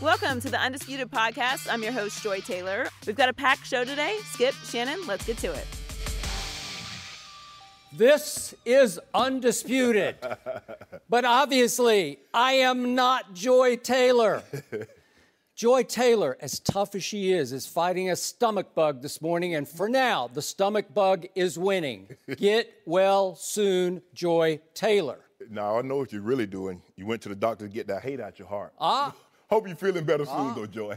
Welcome to the Undisputed Podcast. I'm your host, Joy Taylor. We've got a packed show today. Skip, Shannon, let's get to it. This is Undisputed, but obviously I am not Joy Taylor. Joy Taylor, as tough as she is fighting a stomach bug this morning, and for now, the stomach bug is winning. Get well soon, Joy Taylor. Now, I know what you're really doing. You went to the doctor to get that hate out your heart. Hope you're feeling better soon, though, Joy.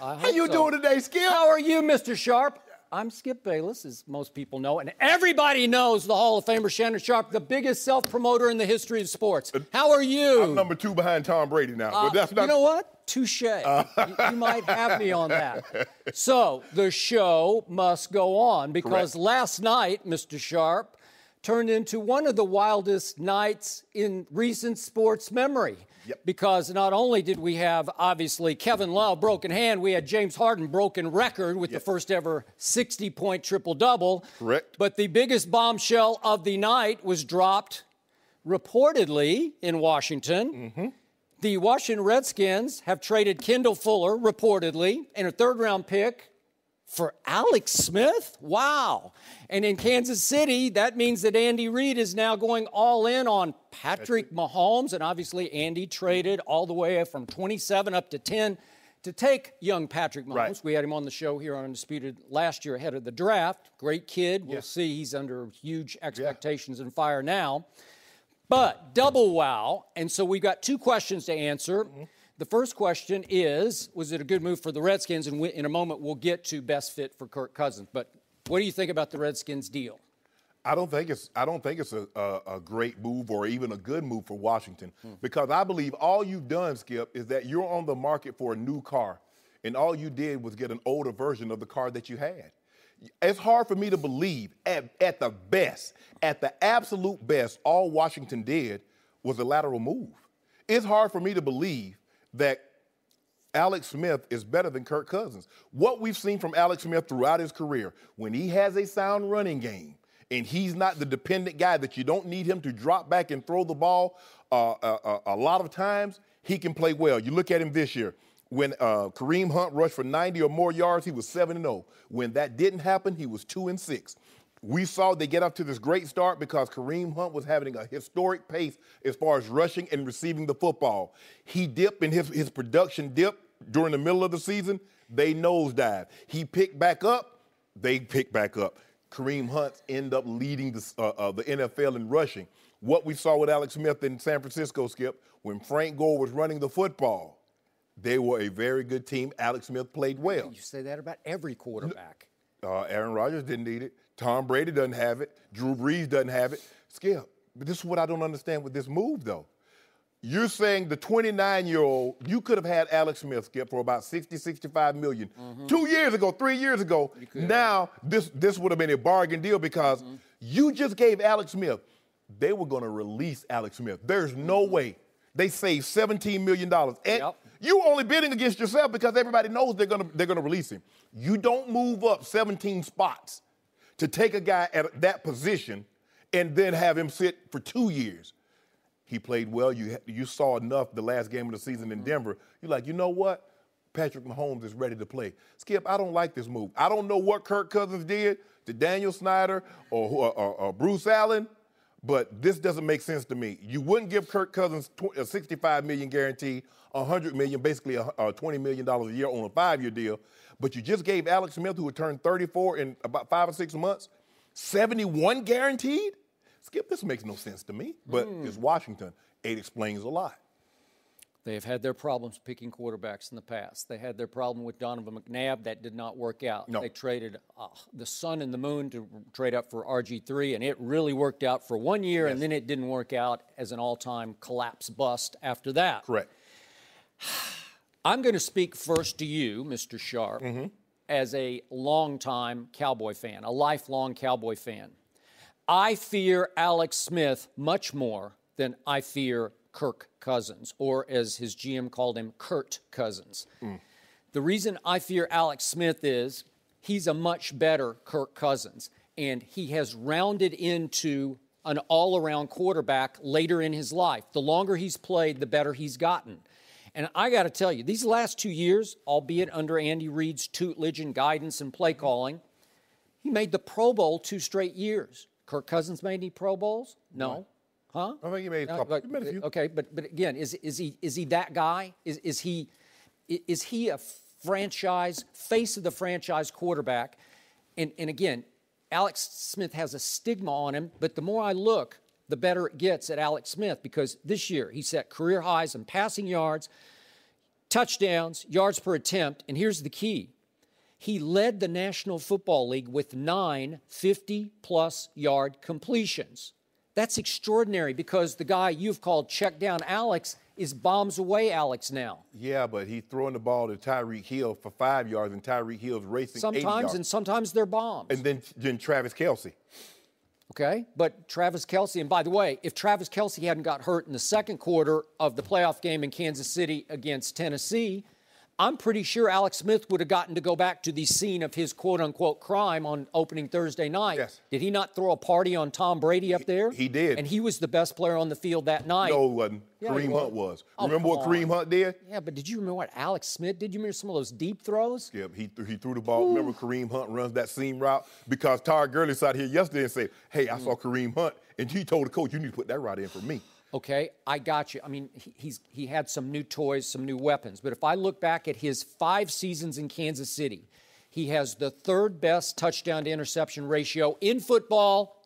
How you doing today, Skip? How are you, Mr. Sharp? I'm Skip Bayless, as most people know, and everybody knows the Hall of Famer Shannon Sharp, the biggest self-promoter in the history of sports. How are you? I'm number two behind Tom Brady now. But that's not... You know what? Touche. You might have me on that. So the show must go on because last night, Mr. Sharp, turned into one of the wildest nights in recent sports memory. Yep. Because not only did we have, obviously, Kevin Love, broken hand, we had James Harden, broken record with the first ever 60-point triple-double. Correct. But the biggest bombshell of the night was dropped, reportedly, in Washington. Mm-hmm. The Washington Redskins have traded Kendall Fuller, reportedly, and a third-round pick for Alex Smith? Wow. And in Kansas City, that means that Andy Reid is now going all in on Patrick Mahomes. And obviously, Andy traded all the way from 27 up to 10 to take young Patrick Mahomes. Right. We had him on the show here on Undisputed last year ahead of the draft. Great kid. We'll see. He's under huge expectations and fire now. But double wow. And so we've got two questions to answer. Mm-hmm. The first question is, was it a good move for the Redskins? And in a moment, we'll get to best fit for Kirk Cousins. But what do you think about the Redskins deal? I don't think it's a great move or even a good move for Washington because I believe all you've done, Skip, is that you're on the market for a new car, and all you did was get an older version of the car that you had. It's hard for me to believe at the absolute best, all Washington did was a lateral move. It's hard for me to believe that Alex Smith is better than Kirk Cousins. What we've seen from Alex Smith throughout his career, when he has a sound running game and he's not the dependent guy that you don't need him to drop back and throw the ball a lot of times, he can play well. You look at him this year. When Kareem Hunt rushed for 90 or more yards, he was 7-0. When that didn't happen, he was 2-6. We saw they get up to this great start because Kareem Hunt was having a historic pace as far as rushing and receiving the football. He dipped in his production dip during the middle of the season. They nosedive. He picked back up. They picked back up. Kareem Hunt ended up leading the NFL in rushing. What we saw with Alex Smith in San Francisco, Skip, when Frank Gore was running the football, they were a very good team. Alex Smith played well. You say that about every quarterback. Aaron Rodgers didn't need it. Tom Brady doesn't have it. Drew Brees doesn't have it. Skip, but this is what I don't understand with this move, though. You're saying the 29-year-old, you could have had Alex Smith, Skip, for about $60-65 million. Mm-hmm. 2 years ago, 3 years ago. Now, this would have been a bargain deal because you just gave Alex Smith. They were going to release Alex Smith. There's no way. They saved $17 million. And you're only bidding against yourself because everybody knows they're going to release him. You don't move up 17 spots to take a guy at that position and then have him sit for 2 years. He played well. You saw enough the last game of the season in Denver. You're like, you know what? Patrick Mahomes is ready to play. Skip, I don't like this move. I don't know what Kirk Cousins did to Daniel Snyder or Bruce Allen, but this doesn't make sense to me. You wouldn't give Kirk Cousins a $65 million guarantee, $100 million, basically $20 million a year on a 5-year deal. But you just gave Alex Smith, who would turn 34 in about 5 or 6 months, 71 guaranteed? Skip, this makes no sense to me. But it's Washington. It explains a lot. They have had their problems picking quarterbacks in the past. They had their problem with Donovan McNabb. That did not work out. No. They traded the sun and the moon to trade up for RG3, and it really worked out for 1 year, and then it didn't work out as an all-time collapse bust after that. Correct. I'm going to speak first to you, Mr. Sharp, as a longtime Cowboy fan, a lifelong Cowboy fan. I fear Alex Smith much more than I fear Kirk Cousins, or as his GM called him, Kurt Cousins. The reason I fear Alex Smith is he's a much better Kirk Cousins, and he has rounded into an all-around quarterback later in his life. The longer he's played, the better he's gotten. And I got to tell you, these last 2 years, albeit under Andy Reid's tutelage and guidance and play calling, he made the Pro Bowl 2 straight years. Kirk Cousins made any Pro Bowls? No. Huh? I think he made a couple. He made a few. Okay, but again, is he that guy? Is he a franchise face of the franchise quarterback? And again, Alex Smith has a stigma on him, but the more I look, the better it gets at Alex Smith, because this year he set career highs in passing yards, touchdowns, yards per attempt, and here's the key. He led the National Football League with 9 50-plus yard completions. That's extraordinary, because the guy you've called check down Alex is bombs away Alex now. Yeah, but he's throwing the ball to Tyreek Hill for 5 yards, and Tyreek Hill's racing sometimes 8 yards. Sometimes they're bombs. And then Travis Kelce. Okay, but Travis Kelce, and by the way, if Travis Kelce hadn't got hurt in the second quarter of the playoff game in Kansas City against Tennessee, I'm pretty sure Alex Smith would have gotten to go back to the scene of his quote-unquote crime on opening Thursday night. Yes. Did he not throw a party on Tom Brady up there? He did. And he was the best player on the field that night. No, he wasn't. Yeah, Kareem Hunt was. Oh, remember what Kareem Hunt did? Yeah, but did you remember what Alex Smith did? You remember some of those deep throws? Yeah, he threw the ball. Ooh. Remember Kareem Hunt runs that seam route? Because Todd Gurley sat here yesterday and said, hey, I saw Kareem Hunt, and he told the coach, you need to put that route in for me. Okay, I got you. I mean, he had some new toys, some new weapons. But if I look back at his 5 seasons in Kansas City, he has the 3rd best touchdown-to-interception ratio in football,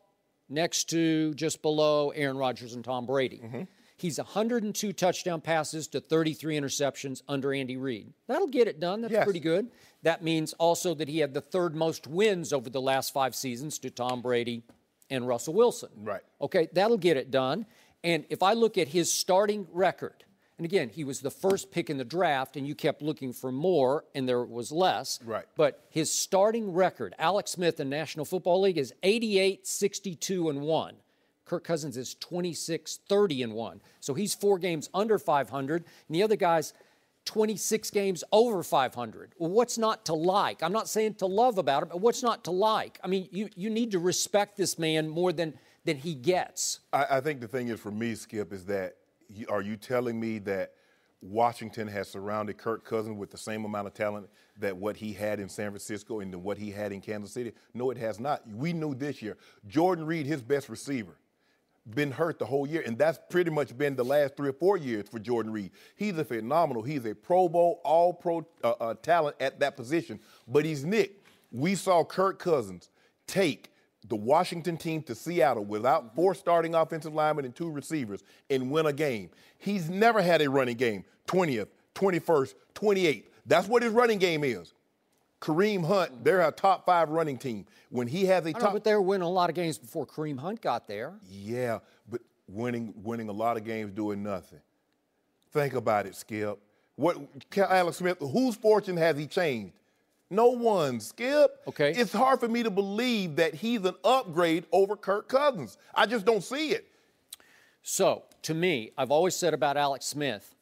next to, just below, Aaron Rodgers and Tom Brady. Mm-hmm. He's 102 touchdown passes to 33 interceptions under Andy Reid. That'll get it done. That's pretty good. That means also that he had the 3rd most wins over the last 5 seasons to Tom Brady and Russell Wilson. Right. Okay, that'll get it done. And if I look at his starting record, and again, he was the 1st pick in the draft, and you kept looking for more, and there was less. Right. But his starting record, Alex Smith in National Football League, is 88-62-1. Kirk Cousins is 26-30-1. So he's 4 games under 500, and the other guy's 26 games over 500. Well, what's not to like? I'm not saying to love about him, but what's not to like? I mean, you need to respect this man more than he gets. I think the thing is, for me, Skip, is that are you telling me that Washington has surrounded Kirk Cousins with the same amount of talent that what he had in San Francisco and what he had in Kansas City? No, it has not. We knew this year. Jordan Reed, his best receiver, been hurt the whole year, and that's pretty much been the last 3 or 4 years for Jordan Reed. He's a phenomenal. He's a Pro Bowl, all-pro talent at that position, but he's nicked. We saw Kirk Cousins take the Washington team to Seattle without 4 starting offensive linemen and 2 receivers and win a game. He's never had a running game, 20th, 21st, 28th. That's what his running game is. Kareem Hunt, they're a top 5 running team. When he has a top, but they were winning a lot of games before Kareem Hunt got there. Yeah, but winning a lot of games doing nothing. Think about it, Skip. What, Alex Smith, whose fortune has he changed? No one, Skip. Okay. It's hard for me to believe that he's an upgrade over Kirk Cousins. I just don't see it. So, to me, I've always said about Alex Smith,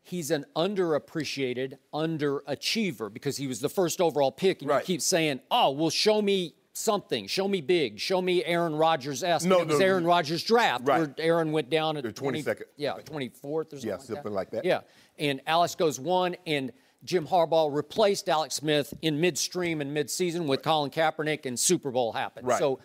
he's an underappreciated underachiever, because he was the 1st overall pick, and you keep saying, oh, well, show me something. Show me big. Show me Aaron Rodgers-esque. No, it was Aaron Rodgers' draft, where Aaron went down at the 22nd. Yeah, 24th or something, something like that. Yeah, and Alex goes 1, and Jim Harbaugh replaced Alex Smith in midstream and midseason with Colin Kaepernick, and Super Bowl happened. Right. So,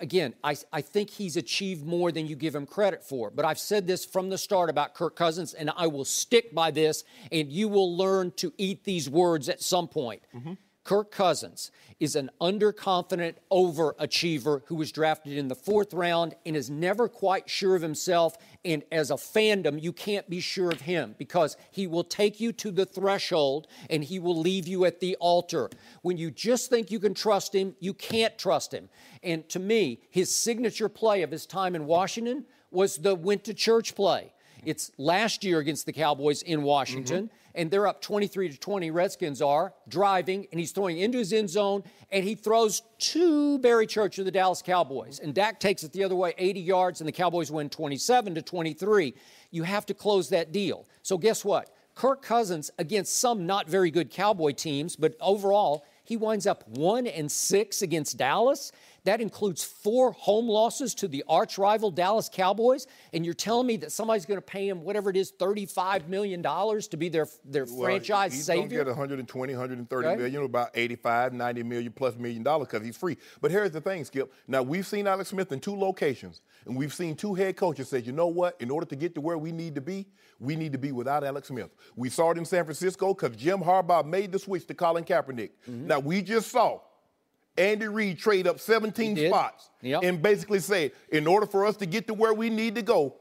again, I think he's achieved more than you give him credit for. But I've said this from the start about Kirk Cousins, and I will stick by this, and you will learn to eat these words at some point. Mm-hmm. Kirk Cousins is an underconfident overachiever who was drafted in the 4th round and is never quite sure of himself. And as a fandom, you can't be sure of him, because he will take you to the threshold and he will leave you at the altar. When you just think you can trust him, you can't trust him. And to me, his signature play of his time in Washington was the went-to-church play. It's last year against the Cowboys in Washington. Mm-hmm. And they're up 23-20, Redskins are, driving, and he's throwing into his end zone, and he throws to Barry Church of the Dallas Cowboys. And Dak takes it the other way, 80 yards, and the Cowboys win 27-23. You have to close that deal. So guess what? Kirk Cousins, against some not very good Cowboy teams, but overall, he winds up 1-6 against Dallas. That includes 4 home losses to the arch rival Dallas Cowboys. And you're telling me that somebody's going to pay him whatever it is, $35 million to be their franchise savior? He's going to get $120, $130 million, about $85, $90 million plus $1 million because he's free. But here's the thing, Skip. Now, we've seen Alex Smith in 2 locations, and we've seen 2 head coaches say, you know what, in order to get to where we need to be without Alex Smith. We saw it in San Francisco because Jim Harbaugh made the switch to Colin Kaepernick. Mm-hmm. Now, we just saw Andy Reid trade up 17 spots and basically said, in order for us to get to where we need to go,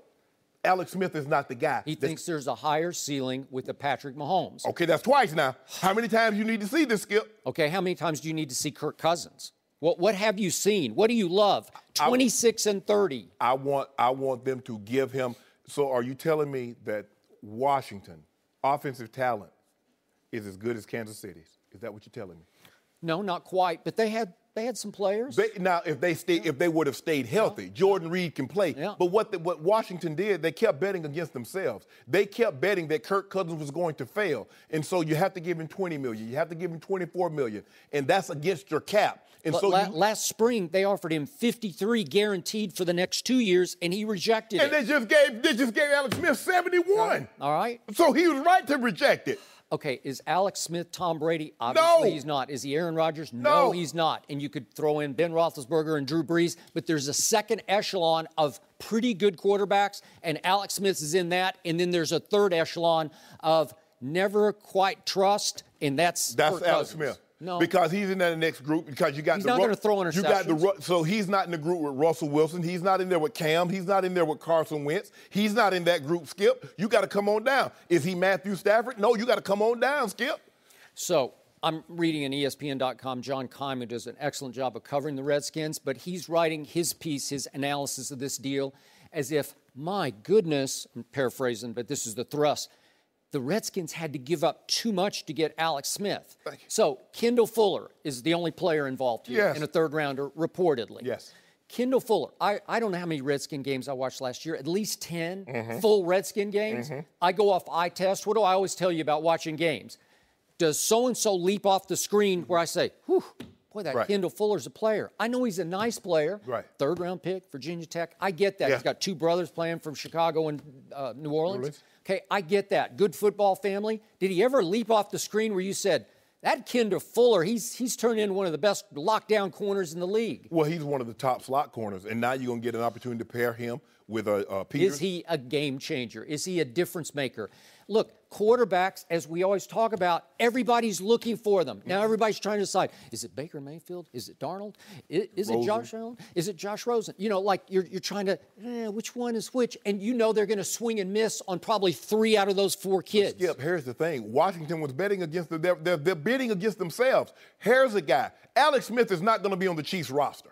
Alex Smith is not the guy. He thinks there's a higher ceiling with the Patrick Mahomes. Okay, that's twice now. How many times you need to see this, Skip? Okay, how many times do you need to see Kirk Cousins? What have you seen? What do you love? 26 and 30. I want them to give him. So are you telling me that Washington offensive talent is as good as Kansas City's? Is that what you're telling me? No, not quite, but they had some players. Now, if they would have stayed healthy, Jordan Reed can play. Yeah. But what Washington did, they kept betting against themselves. They kept betting that Kirk Cousins was going to fail. And so you have to give him $20 million. You have to give him $24 million. And that's against your cap. And but so last spring, they offered him $53 guaranteed for the next 2 years, and he rejected it. And they just gave Alex Smith $71. All right. So he was right to reject it. Okay, is Alex Smith Tom Brady? Obviously he's not. Is he Aaron Rodgers? No, he's not. And you could throw in Ben Roethlisberger and Drew Brees, but there's a second echelon of pretty good quarterbacks, and Alex Smith is in that, and then there's a third echelon of never quite trust, and that's Alex Smith. No. Because he's in that next group. Because you got he's not going to throw interceptions. So he's not in the group with Russell Wilson. He's not in there with Cam. He's not in there with Carson Wentz. He's not in that group, Skip. You got to come on down. Is he Matthew Stafford? No, you got to come on down, Skip. So I'm reading an ESPN.com. John Kime does an excellent job of covering the Redskins, but he's writing his piece, his analysis of this deal, as if, my goodness, I'm paraphrasing, but this is the thrust. The Redskins had to give up too much to get Alex Smith. So Kendall Fuller is the only player involved here in a third rounder, reportedly. Yes. Kendall Fuller, I don't know how many Redskin games I watched last year, at least 10 full Redskin games. I go off eye test. What do I always tell you about watching games? Does so-and-so leap off the screen where I say, whew, boy, that Kendall Fuller's a player. I know he's a nice player. Right. Third-round pick, Virginia Tech. I get that. Yeah. He's got 2 brothers playing from Chicago and New Orleans. Okay, I get that. Good football family. Did he ever leap off the screen where you said, that Kendall Fuller, he's turned into one of the best lockdown corners in the league? Well, he's one of the top slot corners, and now you're going to get an opportunity to pair him with Peters. Is he a game changer? Is he a difference maker? Look, quarterbacks, as we always talk about, everybody's looking for them. Now everybody's trying to decide, is it Baker Mayfield? Is it Darnold? Is it Josh Allen? Is it Josh Rosen? You know, like you're trying to, which one is which? And you know they're going to swing and miss on probably 3 out of those 4 kids. Skip, here's the thing. Washington was betting against them. They're bidding against themselves. Here's a guy. Alex Smith is not going to be on the Chiefs roster.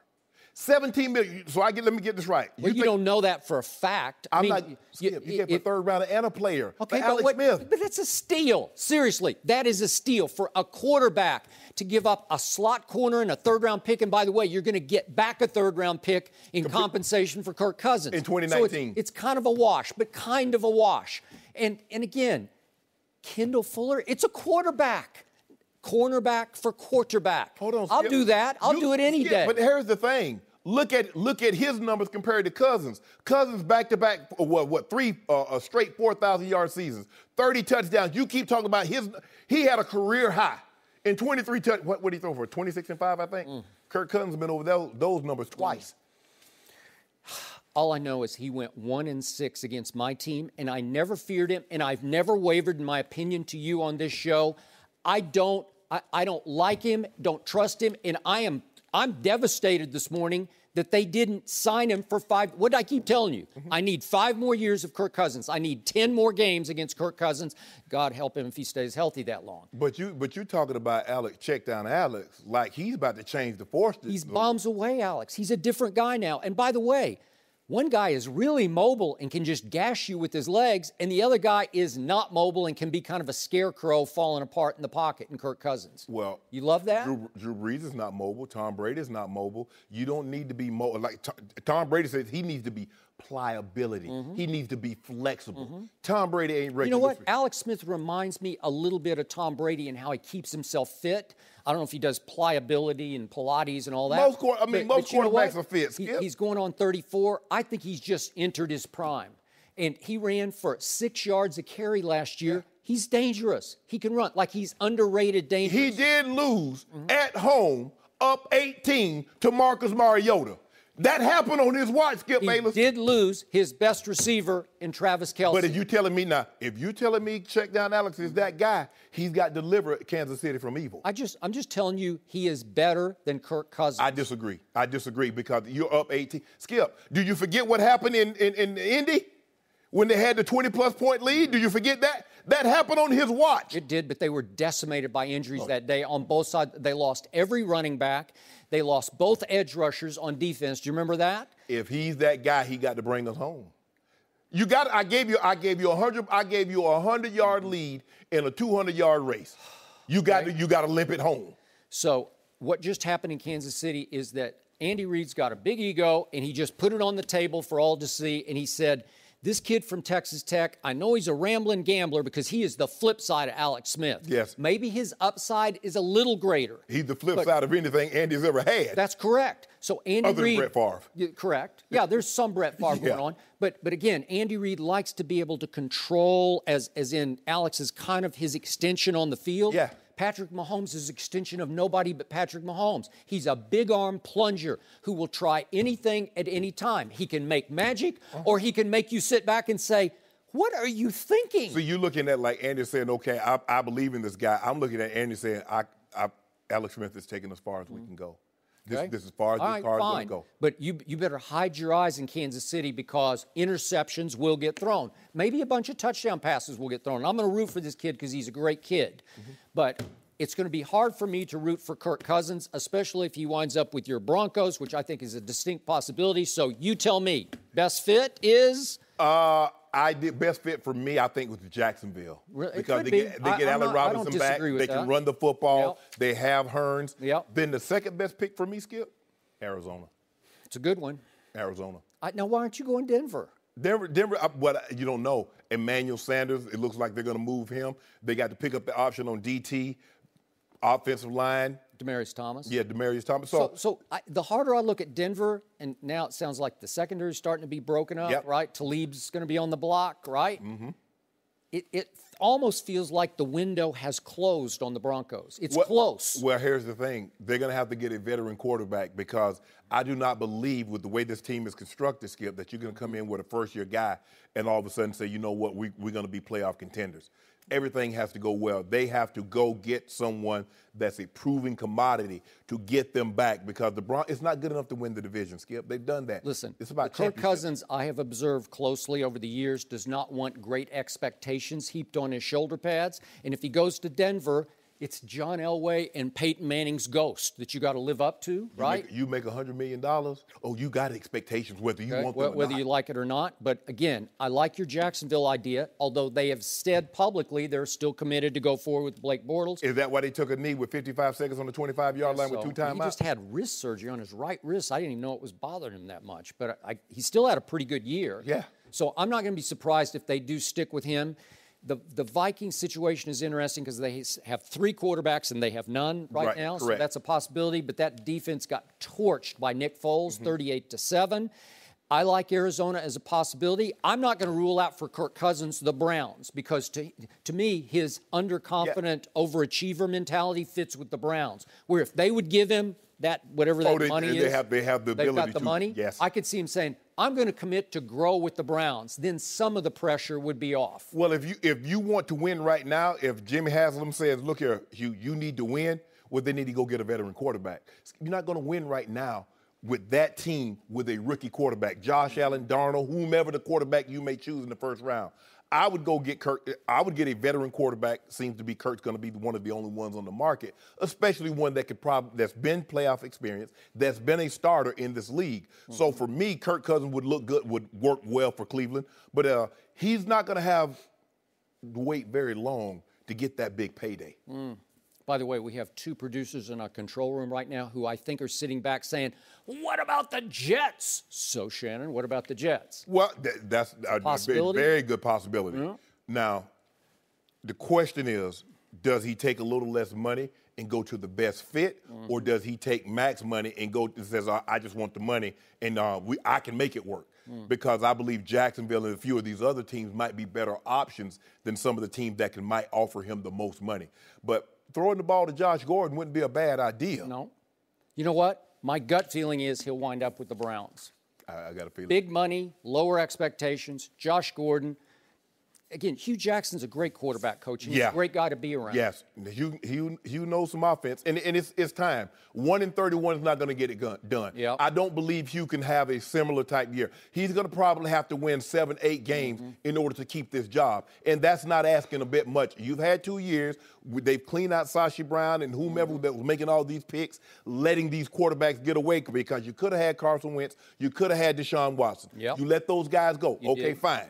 $17 million. So let me get this right. Well, you don't know that for a fact. You get a third rounder and a player. Okay, Alex Smith. But that's a steal. Seriously, that is a steal for a quarterback to give up a slot corner and a third-round pick. And by the way, you're going to get back a third-round pick in compensation for Kirk Cousins in 2019. So it's kind of a wash, but kind of a wash. And again, Kendall Fuller. It's a quarterback. Cornerback for quarterback. Hold on, Skip. I'll do that. I'll do it any day. But here's the thing. Look at his numbers compared to Cousins. Cousins back-to-back, three straight 4,000-yard seasons, 30 touchdowns. You keep talking about his – he had a career high in 23 touchdowns. What did he throw for, 26 and 5, I think? Kirk Cousins has been over those numbers twice. All I know is he went 1-6 against my team, and I never feared him, and I've never wavered in my opinion to you on this show. I don't like him, don't trust him, and I'm devastated this morning that they didn't sign him for 5. What did I keep telling you? I need 5 more years of Kirk Cousins. I need 10 more games against Kirk Cousins. God help him if he stays healthy that long. But you're talking about Alex, check down Alex, like he's about to change the force. He's bombs away, Alex. He's a different guy now. And by the way, one guy is really mobile and can just gash you with his legs, and the other guy is not mobile and can be kind of a scarecrow falling apart in the pocket in Kirk Cousins. Well, you love that? Drew Brees is not mobile. Tom Brady is not mobile. You don't need to be mobile. Like Tom Brady says, he needs to be pliability. Mm-hmm. He needs to be flexible. Mm-hmm. Tom Brady ain't ready. You know what? Alex Smith reminds me a little bit of Tom Brady and how he keeps himself fit. I don't know if he does pliability and Pilates and all that. Most quarterbacks are fit. Skip. He's going on 34. I think he's just entered his prime. And he ran for 6 yards a carry last year. Yeah. He's dangerous. He can run. Like, he's underrated dangerous. He did lose at home up 18 to Marcus Mariota. That happened on his watch, Skip Bayless. He did lose his best receiver in Travis Kelce. But if you're telling me check down Alex is that guy, he's got delivered Kansas City from evil. I'm just telling you he is better than Kirk Cousins. I disagree because you're up 18. Skip, do you forget what happened in Indy? When they had the 20-plus point lead, do you forget that? That happened on his watch. It did, but they were decimated by injuries that day on both sides. They lost every running back. They lost both edge rushers on defense. Do you remember that? If he's that guy, he got to bring us home. You got. I gave you a 100-yard lead in a 200-yard race. You got to limp it home. So what just happened in Kansas City is that Andy Reid's got a big ego, and he just put it on the table for all to see, and he said, this kid from Texas Tech, I know he's a rambling gambler because he is the flip side of Alex Smith. Yes. Maybe his upside is a little greater. He's the flip side of anything Andy's ever had. That's correct. So Andy Reid, other than Brett Favre. Yeah, correct. Yeah, there's some Brett Favre going on. But again, Andy Reid likes to be able to control, as in Alex is kind of his extension on the field. Yeah. Patrick Mahomes is an extension of nobody but Patrick Mahomes. He's a big-arm plunger who will try anything at any time. He can make magic, or he can make you sit back and say, what are you thinking? So you're looking at, like, Andy saying, okay, I believe in this guy. I'm looking at Andy saying, Alex Smith is taking as far as we can go. This is as far as this car is going to go. But you better hide your eyes in Kansas City because interceptions will get thrown. Maybe a bunch of touchdown passes will get thrown. I'm going to root for this kid because he's a great kid. Mm-hmm. But it's going to be hard for me to root for Kirk Cousins, especially if he winds up with your Broncos, which I think is a distinct possibility. So you tell me, best fit is? Best fit for me, I think, was Jacksonville. Really? Because they get Allen Robinson back. They can run the football. Yep. They have Hearns. Yep. Then the second best pick for me, Skip, Arizona. It's a good one. Arizona. Now, why aren't you going Denver? You don't know. Emmanuel Sanders, it looks like they're going to move him. They got to pick up the option on DT, offensive line. Demaryius Thomas. Yeah, Demaryius Thomas. So the harder I look at Denver, and now it sounds like the secondary is starting to be broken up, right? Talib's going to be on the block, right? Mm-hmm. It almost feels like the window has closed on the Broncos. It's close. Well, here's the thing. They're going to have to get a veteran quarterback because I do not believe with the way this team is constructed, Skip, that you're going to come in with a first-year guy and all of a sudden say, you know what, we're going to be playoff contenders. Everything has to go well. They have to go get someone that's a proven commodity to get them back because it's not good enough to win the division, Skip. They've done that. Listen, it's about Kirk Cousins, I have observed closely over the years, does not want great expectations heaped on his shoulder pads. And if he goes to Denver, it's John Elway and Peyton Manning's ghost that you got to live up to, right? You make $100 million. Oh, you got expectations whether you want them or not. Whether you like it or not. But, again, I like your Jacksonville idea, although they have said publicly they're still committed to go forward with Blake Bortles. Is that why they took a knee with 55 seconds on the 25-yard line with two timeouts? He just had wrist surgery on his right wrist. I didn't even know it was bothering him that much. But he still had a pretty good year. Yeah. So I'm not going to be surprised if they do stick with him. The Vikings situation is interesting because they have three quarterbacks and they have none right now, correct. So that's a possibility. But that defense got torched by Nick Foles, 38-7. I like Arizona as a possibility. I'm not going to rule out for Kirk Cousins the Browns because to me his underconfident overachiever mentality fits with the Browns, where if they would give him that whatever that money is, they have the ability. They've got the money. Yes. I could see him saying, I'm going to commit to grow with the Browns. Then some of the pressure would be off. Well, if you want to win right now, if Jimmy Haslam says, look here, Hugh, you need to win, well, they need to go get a veteran quarterback. You're not going to win right now with that team with a rookie quarterback, Josh Allen, Darnold, whomever the quarterback you may choose in the first round. I would go get Kirk. I would get a veteran quarterback. Seems to be Kirk's going to be one of the only ones on the market, especially one that could that's been playoff experience, that's been a starter in this league. Mm-hmm. So for me, Kirk Cousins would look good, would work well for Cleveland, but he's not going to have to wait very long to get that big payday. Mm. By the way, we have two producers in our control room right now who I think are sitting back saying, what about the Jets? So, Shannon, what about the Jets? Well, that's a very good possibility. Mm-hmm. Now, the question is, does he take a little less money and go to the best fit, mm-hmm. or does he take max money and go and says, I just want the money and I can make it work? Mm. Because I believe Jacksonville and a few of these other teams might be better options than some of the teams that might offer him the most money. But throwing the ball to Josh Gordon wouldn't be a bad idea. No. You know what? My gut feeling is he'll wind up with the Browns. I got a feeling. Big money, lower expectations, Josh Gordon. Again, Hugh Jackson's a great quarterback coach. He's a great guy to be around. Yes. Hugh knows some offense, and it's time. 1-31 is not going to get it done. Yep. I don't believe Hugh can have a similar type year. He's going to probably have to win 7-8 games mm-hmm. in order to keep this job, and that's not asking a bit much. You've had 2 years. They've cleaned out Sashi Brown and whomever that was making all these picks, letting these quarterbacks get away because you could have had Carson Wentz. You could have had Deshaun Watson. Yep. You let those guys go. You okay, did. Fine.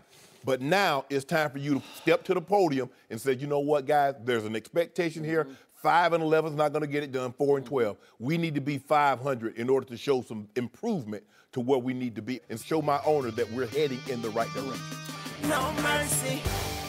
But now it's time for you to step to the podium and say, you know what, guys, there's an expectation here. 5-11 is not going to get it done. 4-12. We need to be 500 in order to show some improvement to where we need to be and show my owner that we're heading in the right direction. No mercy.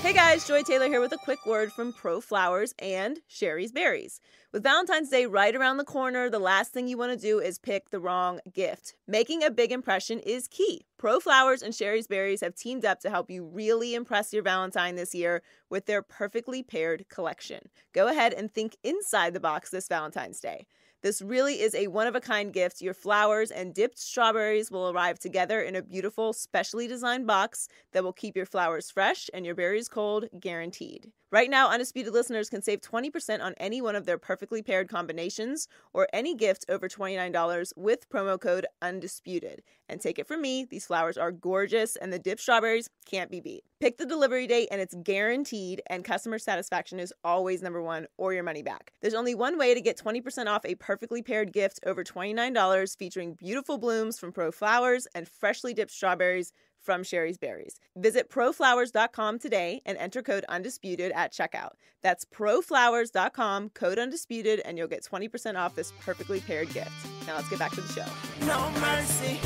Hey guys, Joy Taylor here with a quick word from Pro Flowers and Sherry's Berries. With Valentine's Day right around the corner, the last thing you want to do is pick the wrong gift. Making a big impression is key. Pro Flowers and Sherry's Berries have teamed up to help you really impress your Valentine this year with their perfectly paired collection. Go ahead and think inside the box this Valentine's Day. This really is a one-of-a-kind gift. Your flowers and dipped strawberries will arrive together in a beautiful, specially designed box that will keep your flowers fresh and your berries cold, guaranteed. Right now, Undisputed listeners can save 20% on any one of their perfectly paired combinations or any gift over $29 with promo code UNDISPUTED. And take it from me, these flowers are gorgeous and the dipped strawberries can't be beat. Pick the delivery date and it's guaranteed, and customer satisfaction is always number one, or your money back. There's only one way to get 20% off a perfectly paired gift over $29 featuring beautiful blooms from Pro Flowers and freshly dipped strawberries from Sherry's Berries. Visit proflowers.com today and enter code UNDISPUTED at checkout. That's proflowers.com, code UNDISPUTED, and you'll get 20% off this perfectly paired gift. Now let's get back to the show. No mercy.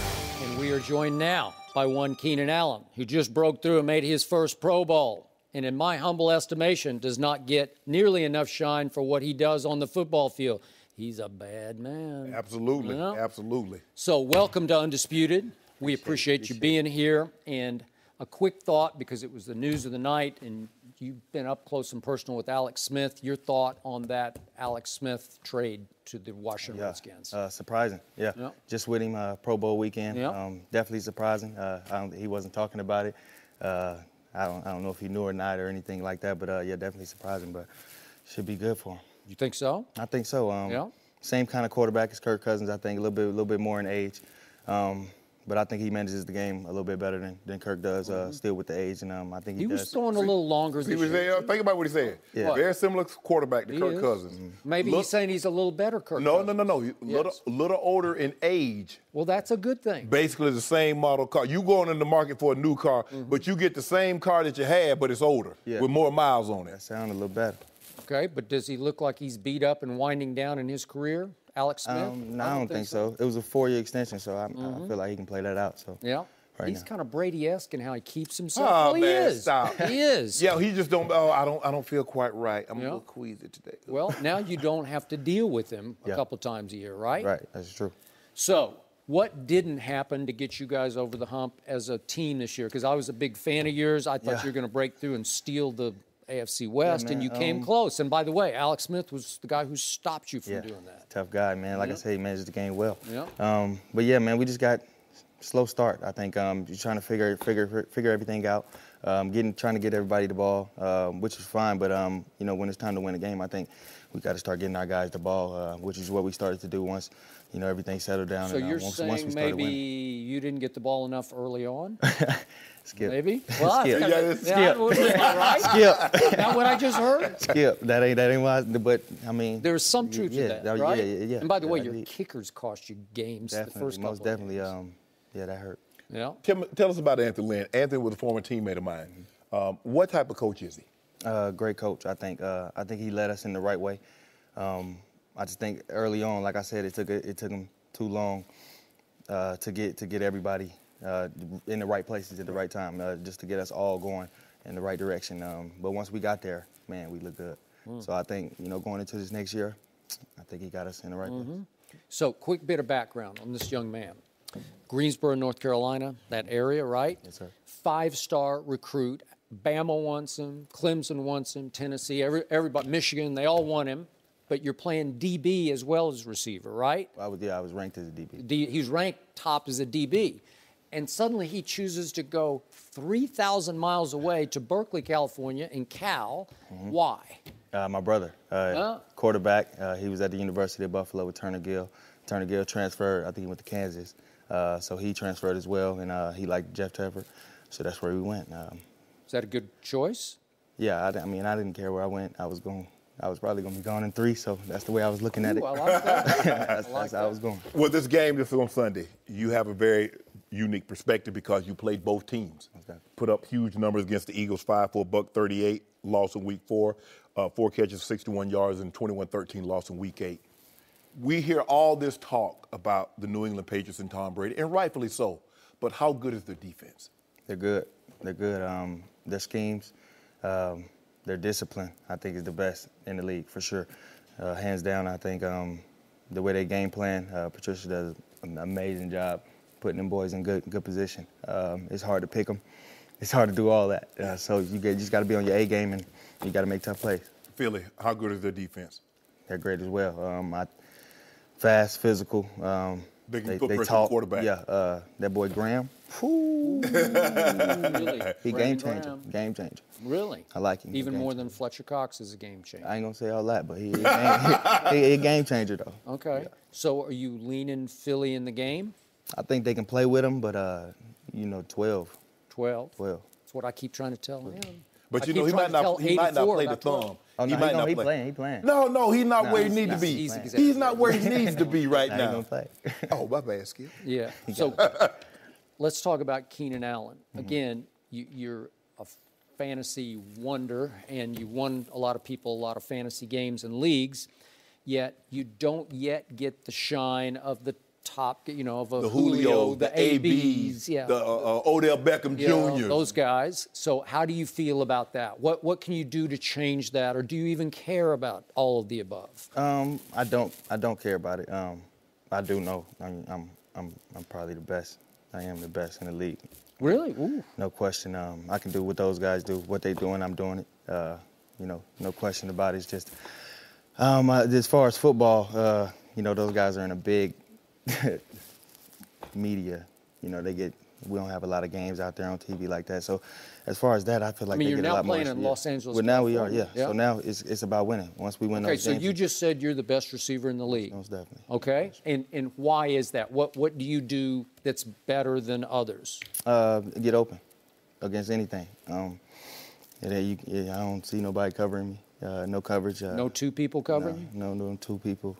And we are joined now by one Keenan Allen, who just broke through and made his first Pro Bowl, and in my humble estimation, does not get nearly enough shine for what he does on the football field. He's a bad man. Absolutely, you know? Absolutely. So welcome to Undisputed. We appreciate you being here. And a quick thought, because it was the news of the night, and you've been up close and personal with Alex Smith. Your thought on that Alex Smith trade to the Washington Redskins? Surprising, yeah. Just with him Pro Bowl weekend, definitely surprising. He wasn't talking about it. I don't know if he knew or not or anything like that, but, yeah, definitely surprising. But should be good for him. You think so? I think so. Same kind of quarterback as Kirk Cousins, I think, a little bit more in age. But I think he manages the game a little bit better than Kirk does, still with the age. And I think he does. He was throwing a little longer than he was. Think about what he said. Yeah. What? Very similar quarterback to Kirk Cousins. Mm-hmm. Maybe he's saying he's a little better Kirk Cousins. No. Yes. Little older in age. Well, that's a good thing. Basically the same model car. You going in the market for a new car, but you get the same car that you had, but it's older with more miles on it. That sounds a little better. Okay, but does he look like he's beat up and winding down in his career? Alex Smith? No, I don't think so. It was a 4-year extension, so I feel like he can play that out. So he's kind of Brady-esque in how he keeps himself. Oh, well, man, stop. He is. Yeah, he just don't. Oh, I don't feel quite right. I'm a little queasy today. Well, now you don't have to deal with him a couple times a year, right? Right. That's true. So, what didn't happen to get you guys over the hump as a team this year? Because I was a big fan of yours. I thought you were going to break through and steal the AFC West, and you came close. And by the way, Alex Smith was the guy who stopped you from doing that. Tough guy, man. Like I said, he managed the game well. But yeah, man, we just got slow start. I think you're trying to figure everything out, trying to get everybody the ball, which is fine. But you know, when it's time to win a game, I think we got to start getting our guys the ball, which is what we started to do once, you know, everything settled down. So and, you're saying once we started maybe winning. You didn't get the ball enough early on? Skip. Maybe. Well, Skip. Skip. That what I just heard? Skip. That ain't why. But I mean, there's some truth to that, right? Yeah. And by the way, your kickers cost you games the first couple. Most definitely. That hurt. Yeah. Tell us about Anthony Lynn. Anthony was a former teammate of mine. What type of coach is he? Great coach. I think he led us in the right way. I just think early on, like I said, it took him too long to get everybody in the right places at the right time, just to get us all going in the right direction. But once we got there, man, we looked good. Mm. So I think, you know, going into this next year, I think he got us in the right place. So quick bit of background on this young man. Greensboro, North Carolina, that area, right? Yes, sir. Five-star recruit. Bama wants him. Clemson wants him. Tennessee, everybody, Michigan, they all want him. But you're playing DB as well as receiver, right? I was ranked as a DB. He's ranked top as a DB. And suddenly he chooses to go 3,000 miles away to Berkeley, California, in Cal. Mm-hmm. Why? My brother, quarterback. He was at the University of Buffalo with Turner Gill. Turner Gill transferred. I think he went to Kansas. So he transferred as well, and he liked Jeff Tepper. So that's where we went. Is that a good choice? Yeah, I mean, I didn't care where I went. I was probably going to be gone in 3, so that's the way I was looking at it. I like that. That's how I was going. Well, this game, this is on Sunday. You have a very unique perspective because you played both teams. Okay. Put up huge numbers against the Eagles, 5-4, $138, lost in week 4. 4 catches, 61 yards, and 21-13 loss in week 8. We hear all this talk about the New England Patriots and Tom Brady, and rightfully so, but how good is their defense? They're good. They're good. Their schemes, their discipline, I think, is the best in the league for sure. Hands down, I think the way they game plan, Patricia does an amazing job putting them boys in good position. It's hard to pick them. It's hard to do all that. So you just got to be on your A game, and you got to make tough plays. Philly, how good is their defense? They're great as well. Fast, physical. They talk. Quarterback. Yeah, that boy Graham. Ooh, really? He game changer. Graham. Game changer. Really? I like him. Even more than Fletcher Cox is a game changer. I ain't gonna say all that, but he a game changer though. Okay. Yeah. So are you leaning Philly in the game? I think they can play with him, but 12. 12. 12. That's what I keep trying to tell him. But you know he might not play the thumb. Oh, no, he playing. He playing. No, he's not where he needs to be. He's not where he needs to be right now. Oh, my bad, Skip. Yeah. So let's talk about Keenan Allen. Mm-hmm. Again, you're a fantasy wonder, and you won a lot of people a lot of fantasy games and leagues. Yet you don't yet get the shine of the top, of a Julio, the ABs, yeah, the Odell Beckham Jr. Those guys. So how do you feel about that? What can you do to change that, or do you even care about all of the above? I don't care about it. I do know. I'm probably the best. I am the best in the league. Really? Ooh. No question. I can do what those guys do. What they doing, I'm doing it. No question about it. It's just as far as football, those guys are in a big media, we don't have a lot of games out there on TV like that. So as far as that, I feel like they get a lot more. I mean, you're now playing in Los Angeles. Well, now we are, yeah. So now it's about winning. Once we win those games. Okay, so you just said you're the best receiver in the league. Most definitely. Okay, and why is that? What do you do that's better than others? Get open against anything. I don't see nobody covering me. No coverage. No two people covering you? No two people.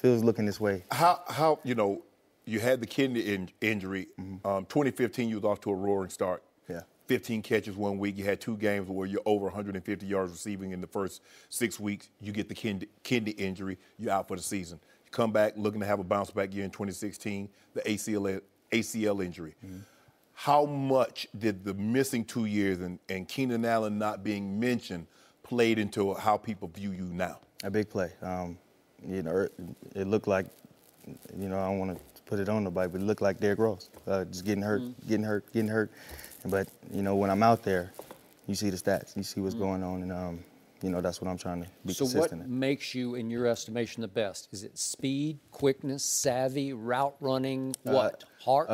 Phil's looking this way. How you had the kidney injury. Mm-hmm. 2015, you was off to a roaring start. Yeah. 15 catches one week. You had 2 games where you're over 150 yards receiving in the first 6 weeks. You get the kidney injury. You're out for the season. You come back looking to have a bounce back year in 2016, the ACL injury. Mm-hmm. How much did the missing 2 years and Keenan Allen not being mentioned played into how people view you now? A big play. It looked like, I don't want to put it on nobody, but it looked like Derrick Rose, just getting hurt, mm-hmm. getting hurt. But, when I'm out there, you see the stats, you see what's mm-hmm. going on, and, that's what I'm trying to be consistent in. So what makes you, in your estimation, the best? Is it speed, quickness, savvy, route running, what? Heart?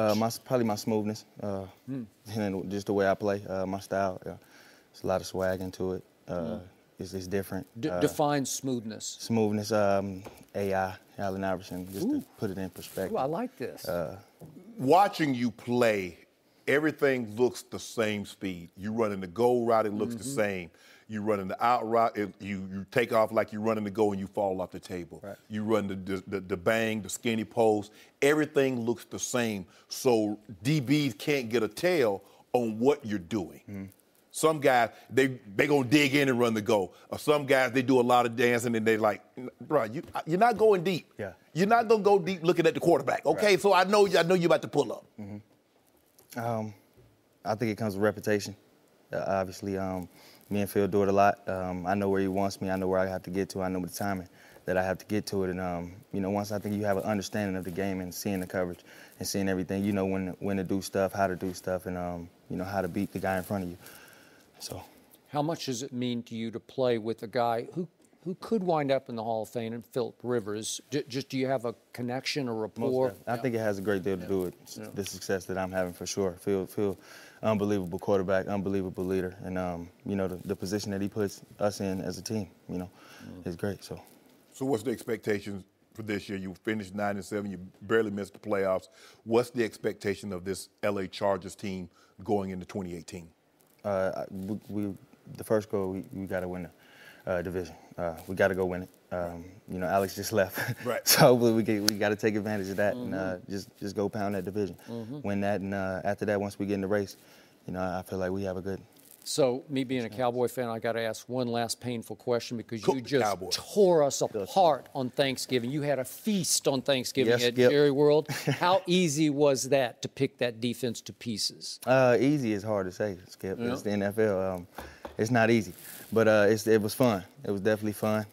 Probably my smoothness, and just the way I play, my style. It's a lot of swag into it. It's different. Define smoothness. Smoothness, AI, Allen Iverson, just to put it in perspective. Ooh, I like this. Watching you play, everything looks the same speed. You running the goal route, it looks mm-hmm. the same. You running the out route, you take off like you're running the goal and you fall off the table. Right. You run the bang, the skinny post. Everything looks the same. So DBs can't get a tail on what you're doing. Mm-hmm. Some guys, they going to dig in and run the goal. Or some guys, they do a lot of dancing, and they like, bro, you're not going deep. Yeah. You're not going to go deep looking at the quarterback, okay? Right. So I know you're about to pull up. Mm-hmm. I think it comes with reputation. Obviously, me and Phil do it a lot. I know where he wants me. I know where I have to get to. I know the timing that I have to get to it. And, you know, once I think you have an understanding of the game and seeing the coverage and seeing everything, you know when to do stuff, how to do stuff, and, you know, how to beat the guy in front of you. So, how much does it mean to you to play with a guy who could wind up in the Hall of Fame and Philip Rivers? Just do you have a connection or rapport? I think it has a great deal to do with the success that I'm having for sure. Phil, unbelievable quarterback, unbelievable leader, and you know the position that he puts us in as a team, you know, is great. So what's the expectations for this year? You finished 9-7, you barely missed the playoffs. What's the expectation of this LA Chargers team going into 2018? The first goal, we got to win the division. We got to go win it. You know, Alex just left. Right. So hopefully we got to take advantage of that and just go pound that division. Win that, and after that, once we get in the race, you know, I feel like we have a good. So, me being a Cowboy fan, I got to ask one last painful question because you just tore us apart on Thanksgiving. You had a feast on Thanksgiving at Jerry World. How easy was that to pick that defense to pieces? Easy is hard to say, Skip. Yeah. It's the NFL. It's not easy, but it was fun. It was definitely fun.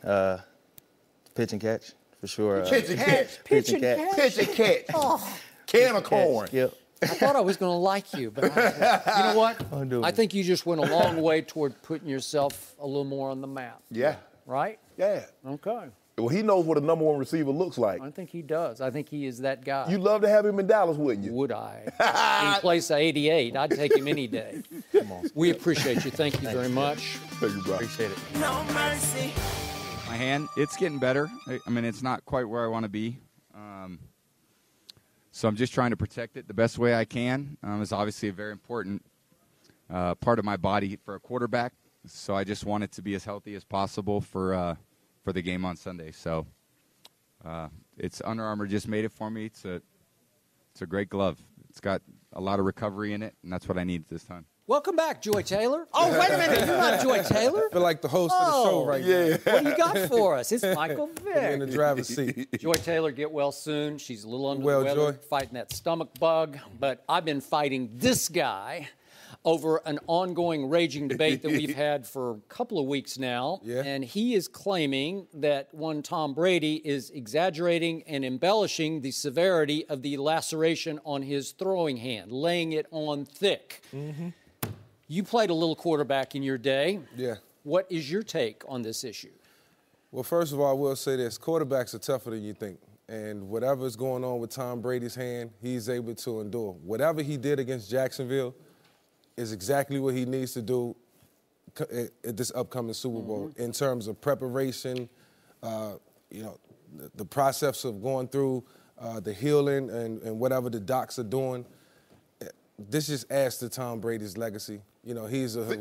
Pitch and catch, for sure. Pitch and catch. Oh. Can of corn. Yep. I thought I was going to like you, but you know what? I think you just went a long way toward putting yourself a little more on the map. Yeah. Right? Yeah. Okay. Well, he knows what a number one receiver looks like. I think he does. I think he is that guy. You'd love to have him in Dallas, wouldn't you? Would I? In place of 88, I'd take him any day. Come on. We appreciate you. Thank you very much. Thank you, bro. Appreciate it. No mercy. My hand, it's getting better. I mean, it's not quite where I want to be. So I'm just trying to protect it the best way I can. It's obviously a very important part of my body for a quarterback. So I just want it to be as healthy as possible for the game on Sunday. So it's Under Armour just made it for me. It's a great glove. It's got a lot of recovery in it, and that's what I need this time. Welcome back, Joy Taylor. Oh, wait a minute. You're not Joy Taylor? I feel like the host of the show right now. What do you got for us? It's Michael Vick. I'm in the driver's seat. Joy Taylor, get well soon. She's a little under the weather, fighting that stomach bug. But I've been fighting this guy over an ongoing raging debate that we've had for a couple of weeks now. Yeah. And he is claiming that one Tom Brady is exaggerating and embellishing the severity of the laceration on his throwing hand, laying it on thick. Mm-hmm. You played a little quarterback in your day. Yeah. What is your take on this issue? Well, first of all, I will say this. Quarterbacks are tougher than you think. And whatever's going on with Tom Brady's hand, he's able to endure. Whatever he did against Jacksonville is exactly what he needs to do at this upcoming Super Bowl in terms of preparation, you know, the process of going through the healing and whatever the docs are doing. This just adds to Tom Brady's legacy. You know, he's just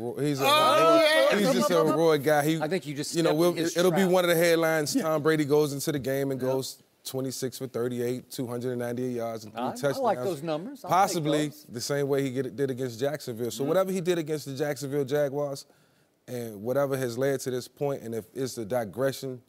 a heroic guy. I think you just, you know, it'll be one of the headlines. Yeah. Tom Brady goes into the game and goes 26 for 38, 298 yards and 3 touchdowns. I like those numbers. Possibly the same way he did against Jacksonville. So whatever he did against the Jacksonville Jaguars, and whatever has led to this point, and if it's a digression,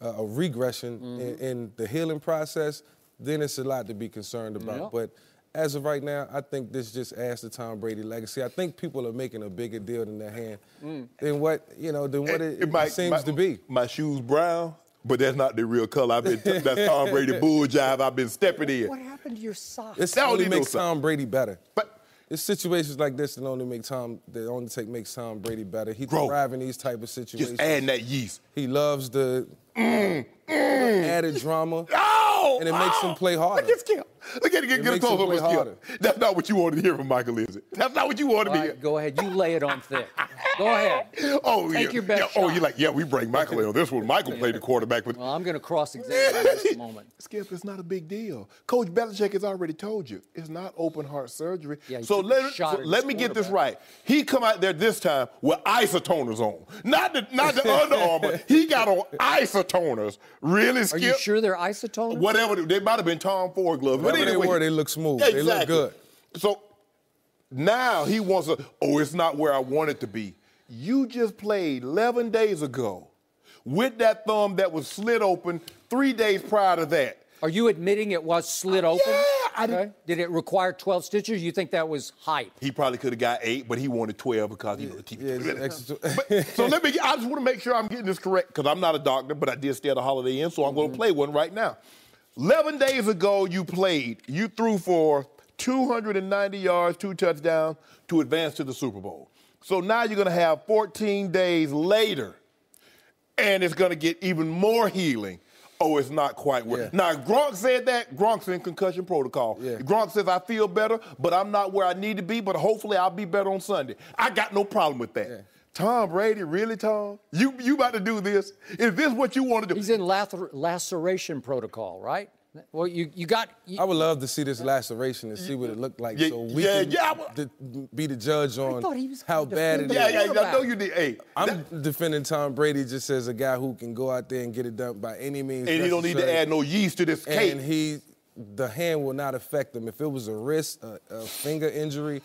a regression in the healing process, then it's a lot to be concerned about. Yeah. But as of right now, I think this just adds to Tom Brady's legacy. I think people are making a bigger deal than their hand than what, you know, than what it seems to be. My shoes brown, but that's not the real color. I've been that's Tom Brady bull jive. I've been stepping in. What happened to your socks? It's only makes Tom Brady better. But it's situations like this that only make makes Tom Brady better. He thrives in these type of situations. Just adding that yeast. He loves the added drama. And it makes him play harder. Look at Skip. Look at him get a close up on Skip. That's not what you wanted to hear from Michael, is it? That's not what you wanted to hear. Go ahead. You lay it on thick. Go ahead. Oh, take your best shot. Oh, you're like, we bring Michael in on this one. Michael played the quarterback. Well, I'm going to cross-examine in just a moment. Skip, it's not a big deal. Coach Belichick has already told you. It's not open-heart surgery. Yeah, so let me get this right. He come out there this time with isotoners on. Not the Under Armour. He got on isotoners. Really, Skip? Are you sure they're isotoners? Whatever. They might have been Tom Ford gloves. Whatever they were, they look smooth. Yeah, exactly. They look good. So Now he wants to, oh, it's not where I want it to be. You just played 11 days ago with that thumb that was slit open 3 days prior to that. Are you admitting it was slit open? Yeah. Okay. Did it require 12 stitches? You think that was hype? He probably could have got 8, but he wanted 12 because he was a TV. So let me, I just want to make sure I'm getting this correct because I'm not a doctor, but I did stay at a Holiday Inn, so I'm going to play one right now. 11 days ago, you played. You threw for 290 yards, 2 touchdowns to advance to the Super Bowl. So now you're going to have 14 days later, and it's going to get even more healing. Oh, it's not quite where. Yeah. Now, Gronk said that. Gronk's in concussion protocol. Yeah. Gronk says, I feel better, but I'm not where I need to be, but hopefully I'll be better on Sunday. I got no problem with that. Yeah. Tom Brady, really, Tom? You about to do this? Is this what you want to do? He's in laceration protocol, right? Well, I would love to see this laceration and see what it looked like, so we can be the judge on how bad it is. I know you did. Hey, I'm defending Tom Brady just as a guy who can go out there and get it done by any means. And he don't need to add no yeast to this cake. And the hand will not affect him. If it was a wrist, a finger injury,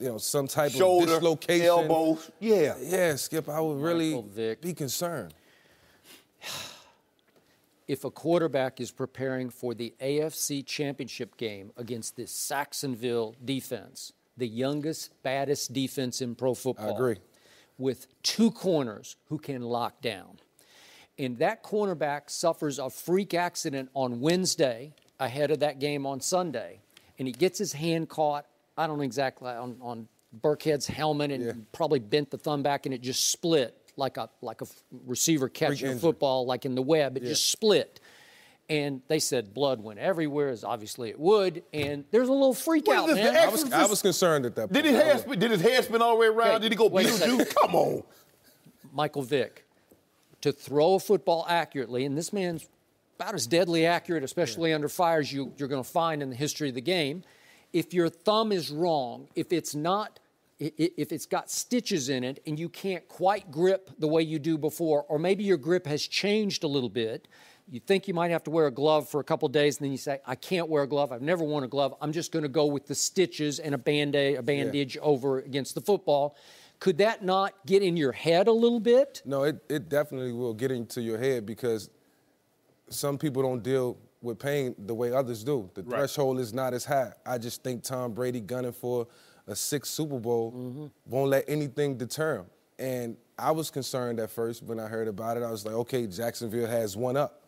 you know, some type shoulder, of dislocation, elbows. Yeah, yeah, Skip, I would really be concerned. If a quarterback is preparing for the AFC Championship game against this Saxonville defense, the youngest, baddest defense in pro football. I agree. With 2 corners who can lock down. And that cornerback suffers a freak accident on Wednesday ahead of that game on Sunday. And he gets his hand caught, I don't know exactly, on Burkhead's helmet and probably bent the thumb back and it just split. Like a receiver catching a football, like in the web, it just split. And they said blood went everywhere, as obviously it would, and there's a little freak out, man. I was concerned at that point. Did his hair spin all the way around? Did he go Beetlejuice? Come on. Michael Vick, to throw a football accurately, and this man's about as deadly accurate, especially under fire, as you're going to find in the history of the game. If your thumb is wrong, if it's got stitches in it and you can't quite grip the way you do before, or maybe your grip has changed a little bit, you think you might have to wear a glove for a couple days, and then you say, I can't wear a glove. I've never worn a glove. I'm just going to go with the stitches and a bandage over against the football. Could that not get in your head a little bit? No, it definitely will get into your head because some people don't deal with pain the way others do. The threshold is not as high. I just think Tom Brady gunning for a 6th Super Bowl, won't let anything deter him. And I was concerned at first when I heard about it. I was like, okay, Jacksonville has 1 up.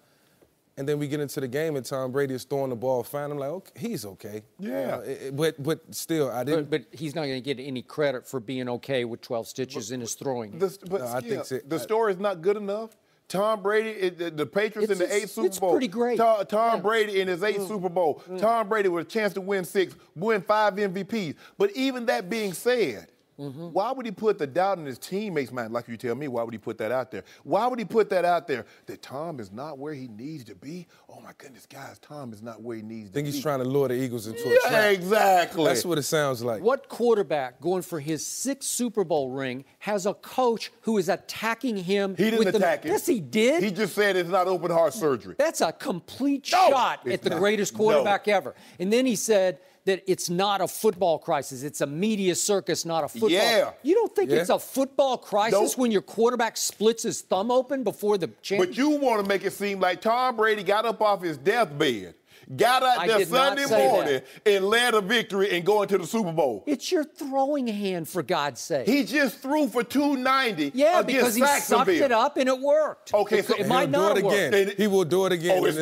And then we get into the game and Tom Brady is throwing the ball fine. I'm like, okay, he's okay. Yeah. But still, I didn't. But he's not going to get any credit for being okay with 12 stitches in his throwing. The story is not good enough. Tom Brady, the Patriots in the 8th Super Bowl. It's pretty great. Tom Brady in his 8th Super Bowl. Tom Brady with a chance to win 6, win 5 MVPs. But even that being said, why would he put the doubt in his teammates' mind? Like you tell me, why would he put that out there? Why would he put that out there that Tom is not where he needs to be? Oh, my goodness, guys, Tom is not where he needs to be. I think he's trying to lure the Eagles into a trap. Exactly. That's what it sounds like. What quarterback going for his 6th Super Bowl ring has a coach who is attacking him? He didn't attack him. Yes, he did. He just said it's not open heart surgery. That's a complete shot at the greatest quarterback ever. And then he said that it's not a football crisis. It's a media circus, not a football. Yeah. You don't think it's a football crisis when your quarterback splits his thumb open before the championship? But you want to make it seem like Tom Brady got up off his deathbed, got out there Sunday morning and led a victory and going to the Super Bowl. It's your throwing hand, for God's sake. He just threw for 290 against Saxonville. Yeah, because he sucked it up and it worked. Okay, so it might not work again. He will do it again. Oh, it's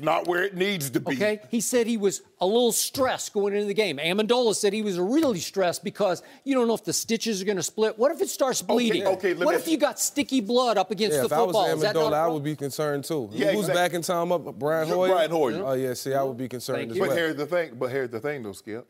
not where it needs to be. Okay, he said he was a little stressed going into the game. Amendola said he was really stressed because you don't know if the stitches are going to split. What if it starts bleeding? Okay, what if you got sticky blood up against the football? If I was Amendola, I would be concerned too. Yeah, who's backing Tom up? Brian Hoyer. Brian Hoyer. Oh, yeah, see, I would be concerned as well. But here's the thing, though, Skip.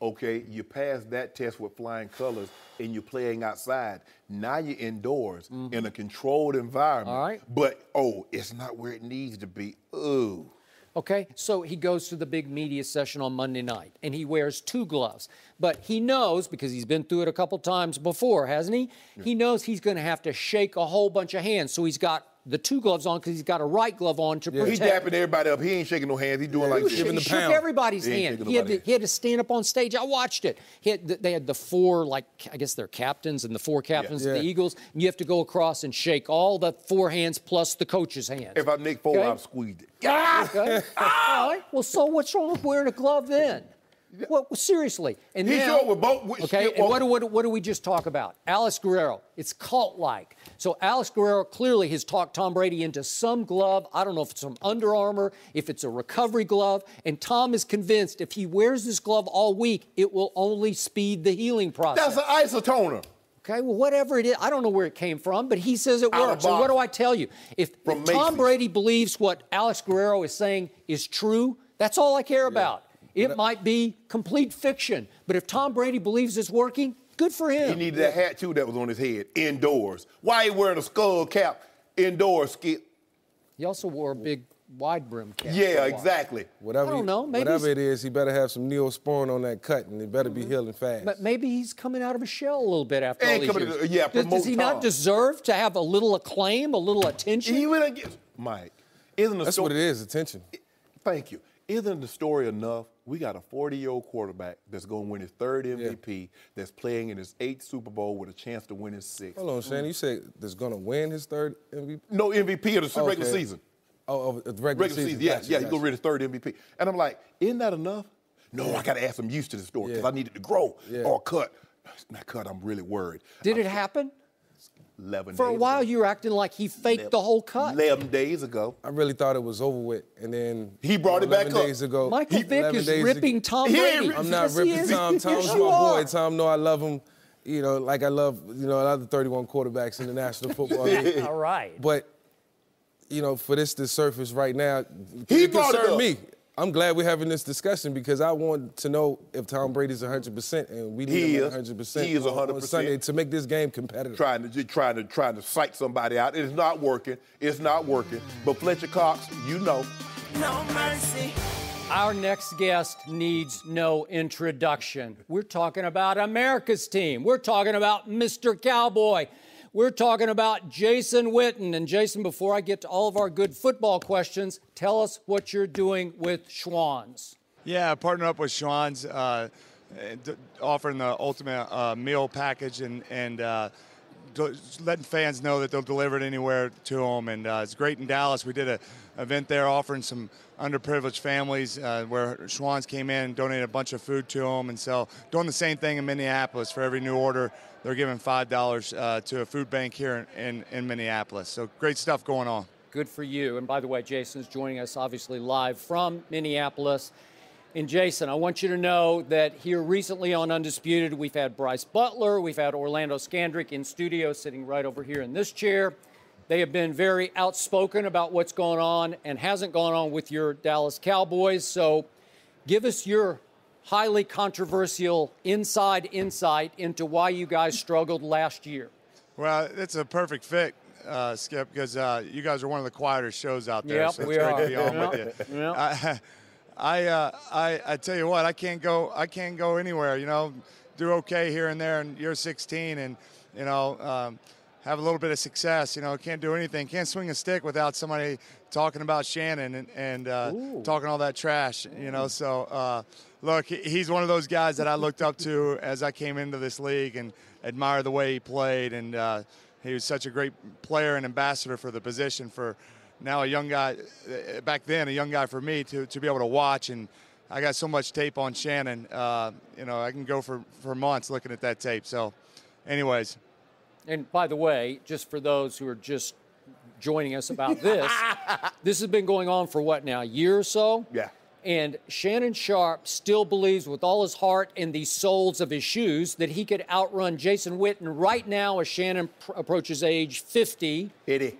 Okay, you passed that test with flying colors, and you're playing outside. Now you're indoors in a controlled environment. All right. But, oh, it's not where it needs to be. Ooh. Okay, so he goes to the big media session on Monday night, and he wears 2 gloves. But he knows, because he's been through it a couple times before, hasn't he? Yeah. He knows he's going to have to shake a whole bunch of hands, so he's got the two gloves on because he's got a right glove on to protect. He's dapping everybody up. He ain't shaking no hands. He's doing like giving the pound. He shook everybody's hand. He had to stand up on stage. I watched it. They had the four, like, I guess they're captains and the four captains of the Eagles. And you have to go across and shake all the four hands plus the coach's hands. If I nick four, I've squeezed it. All right. Well, so what's wrong with wearing a glove then? Well, seriously. And he now, with both, and what do we just talk about? Alex Guerrero. It's cult-like. So Alex Guerrero clearly has talked Tom Brady into some glove. I don't know if it's some Under Armour, if it's a recovery glove. And Tom is convinced if he wears this glove all week, it will only speed the healing process. That's an isotoner. Okay, well, whatever it is, I don't know where it came from, but he says it works. And what do I tell you? If Tom Brady believes what Alex Guerrero is saying is true, that's all I care about. It might be complete fiction, but if Tom Brady believes it's working, good for him. He needed that hat, too, that was on his head, indoors. Why he wearing a skull cap indoors, Skip? He also wore a big wide-brim cap. Yeah, exactly. Whatever I don't know. Maybe whatever it is, he better have some Neosporin on that cut, and it better be healing fast. But maybe he's coming out of his shell a little bit after all these years. Does he not deserve to have a little acclaim, a little attention? Mike, isn't the story... That's what it is, attention. Thank you. Isn't the story enough? We got a 40-year-old quarterback that's going to win his third MVP, that's playing in his 8th Super Bowl with a chance to win his 6th. Hold on, Shannon. You said that's going to win his third MVP? No, MVP of the regular season. Oh, the regular season. Yeah, he's going to win his third MVP. And I'm like, isn't that enough? No, I got to add some use to the story because I need it to grow or cut. It's not cut. I'm really worried. Did it happen? 11 For days a while, ago. You were acting like he faked the whole cut. 11 days ago. I really thought it was over with, and then he brought it back up. Ago, Michael Vick is ripping Tom Brady. I'm not ripping Tom. Tom's my boy. Tom, I love him, you know, like I love, you know, another 31 quarterbacks in the National Football League. All right. But, you know, for this to surface right now, it concerned me. I'm glad we're having this discussion because I want to know if Tom Brady's 100%, and we need him 100%. He is 100% on Sunday to make this game competitive. Trying to psych somebody out. It's not working. It's not working. But Fletcher Cox, you know. No mercy. Our next guest needs no introduction. We're talking about America's team. We're talking about Mr. Cowboy. We're talking about Jason Witten. And, Jason, before I get to all of our good football questions, tell us what you're doing with Schwan's. Yeah, I partnered up with Schwan's, offering the ultimate meal package and letting fans know that they'll deliver it anywhere to them. And it's great in Dallas. We did an event there offering some underprivileged families where Schwan's came in and donated a bunch of food to them. And so doing the same thing in Minneapolis for every new order. They're giving $5 to a food bank here in Minneapolis. So great stuff going on. Good for you. And by the way, Jason's joining us obviously live from Minneapolis. And Jason, I want you to know that here recently on Undisputed, we've had Bryce Butler, we've had Orlando Scandrick in studio sitting right over here in this chair. They have been very outspoken about what's going on and hasn't gone on with your Dallas Cowboys. So give us your highly controversial inside insight into why you guys struggled last year. Well, it's a perfect fit, Skip, because you guys are one of the quieter shows out there. Yep, so it's great to be on with you. Yep. I tell you what, I can't go anywhere. You know, do okay here and there, and you're 16, and you know. Have a little bit of success, you know, can't do anything, can't swing a stick without somebody talking about Shannon and talking all that trash, you know. So, look, he's one of those guys that I looked up to as I came into this league and admired the way he played, and he was such a great player and ambassador for the position for now a young guy, back then a young guy for me to be able to watch, and I got so much tape on Shannon, you know, I can go for months looking at that tape. So, anyways. And by the way, just for those who are just joining us about this, this has been going on for what now, a year or so? Yeah. And Shannon Sharp still believes with all his heart and the soles of his shoes that he could outrun Jason Witten right now as Shannon approaches age 50.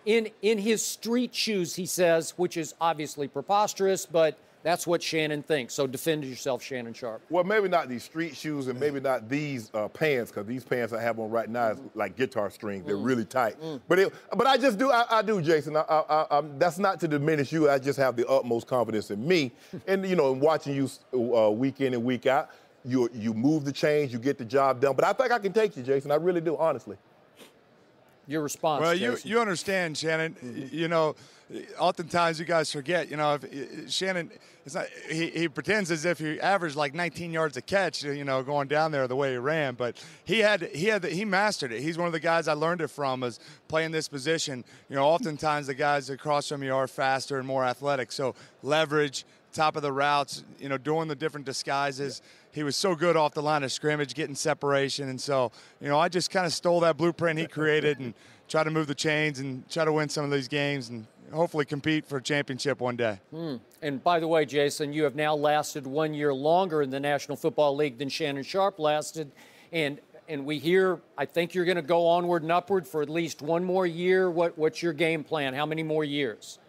In his street shoes, he says, which is obviously preposterous, but that's what Shannon thinks. So defend yourself, Shannon Sharp. Well, maybe not these street shoes and maybe not these pants, because these pants I have on right now is like guitar strings. They're really tight. But I just do, I do, Jason. That's not to diminish you. I just have the utmost confidence in me. And, you know, watching you week in and week out, you move the change, you get the job done. But I think I can take you, Jason. I really do, honestly. your response. Well, you understand, Shannon. Mm-hmm. You know, oftentimes you guys forget. You know, if Shannon, it's not, he pretends as if he averaged like 19 yards a catch. You know, going down there the way he ran, but he mastered it. He's one of the guys I learned it from, is playing this position. You know, oftentimes the guys across from you are faster and more athletic. So leverage, top of the routes. You know, doing the different disguises. Yeah. He was so good off the line of scrimmage, getting separation. And so, you know, I just kind of stole that blueprint he created and try to move the chains and try to win some of these games and hopefully compete for a championship one day. Mm. And by the way, Jason, you have now lasted 1 year longer in the National Football League than Shannon Sharp lasted. And we hear, I think you're going to go onward and upward for at least one more year. What's your game plan? How many more years?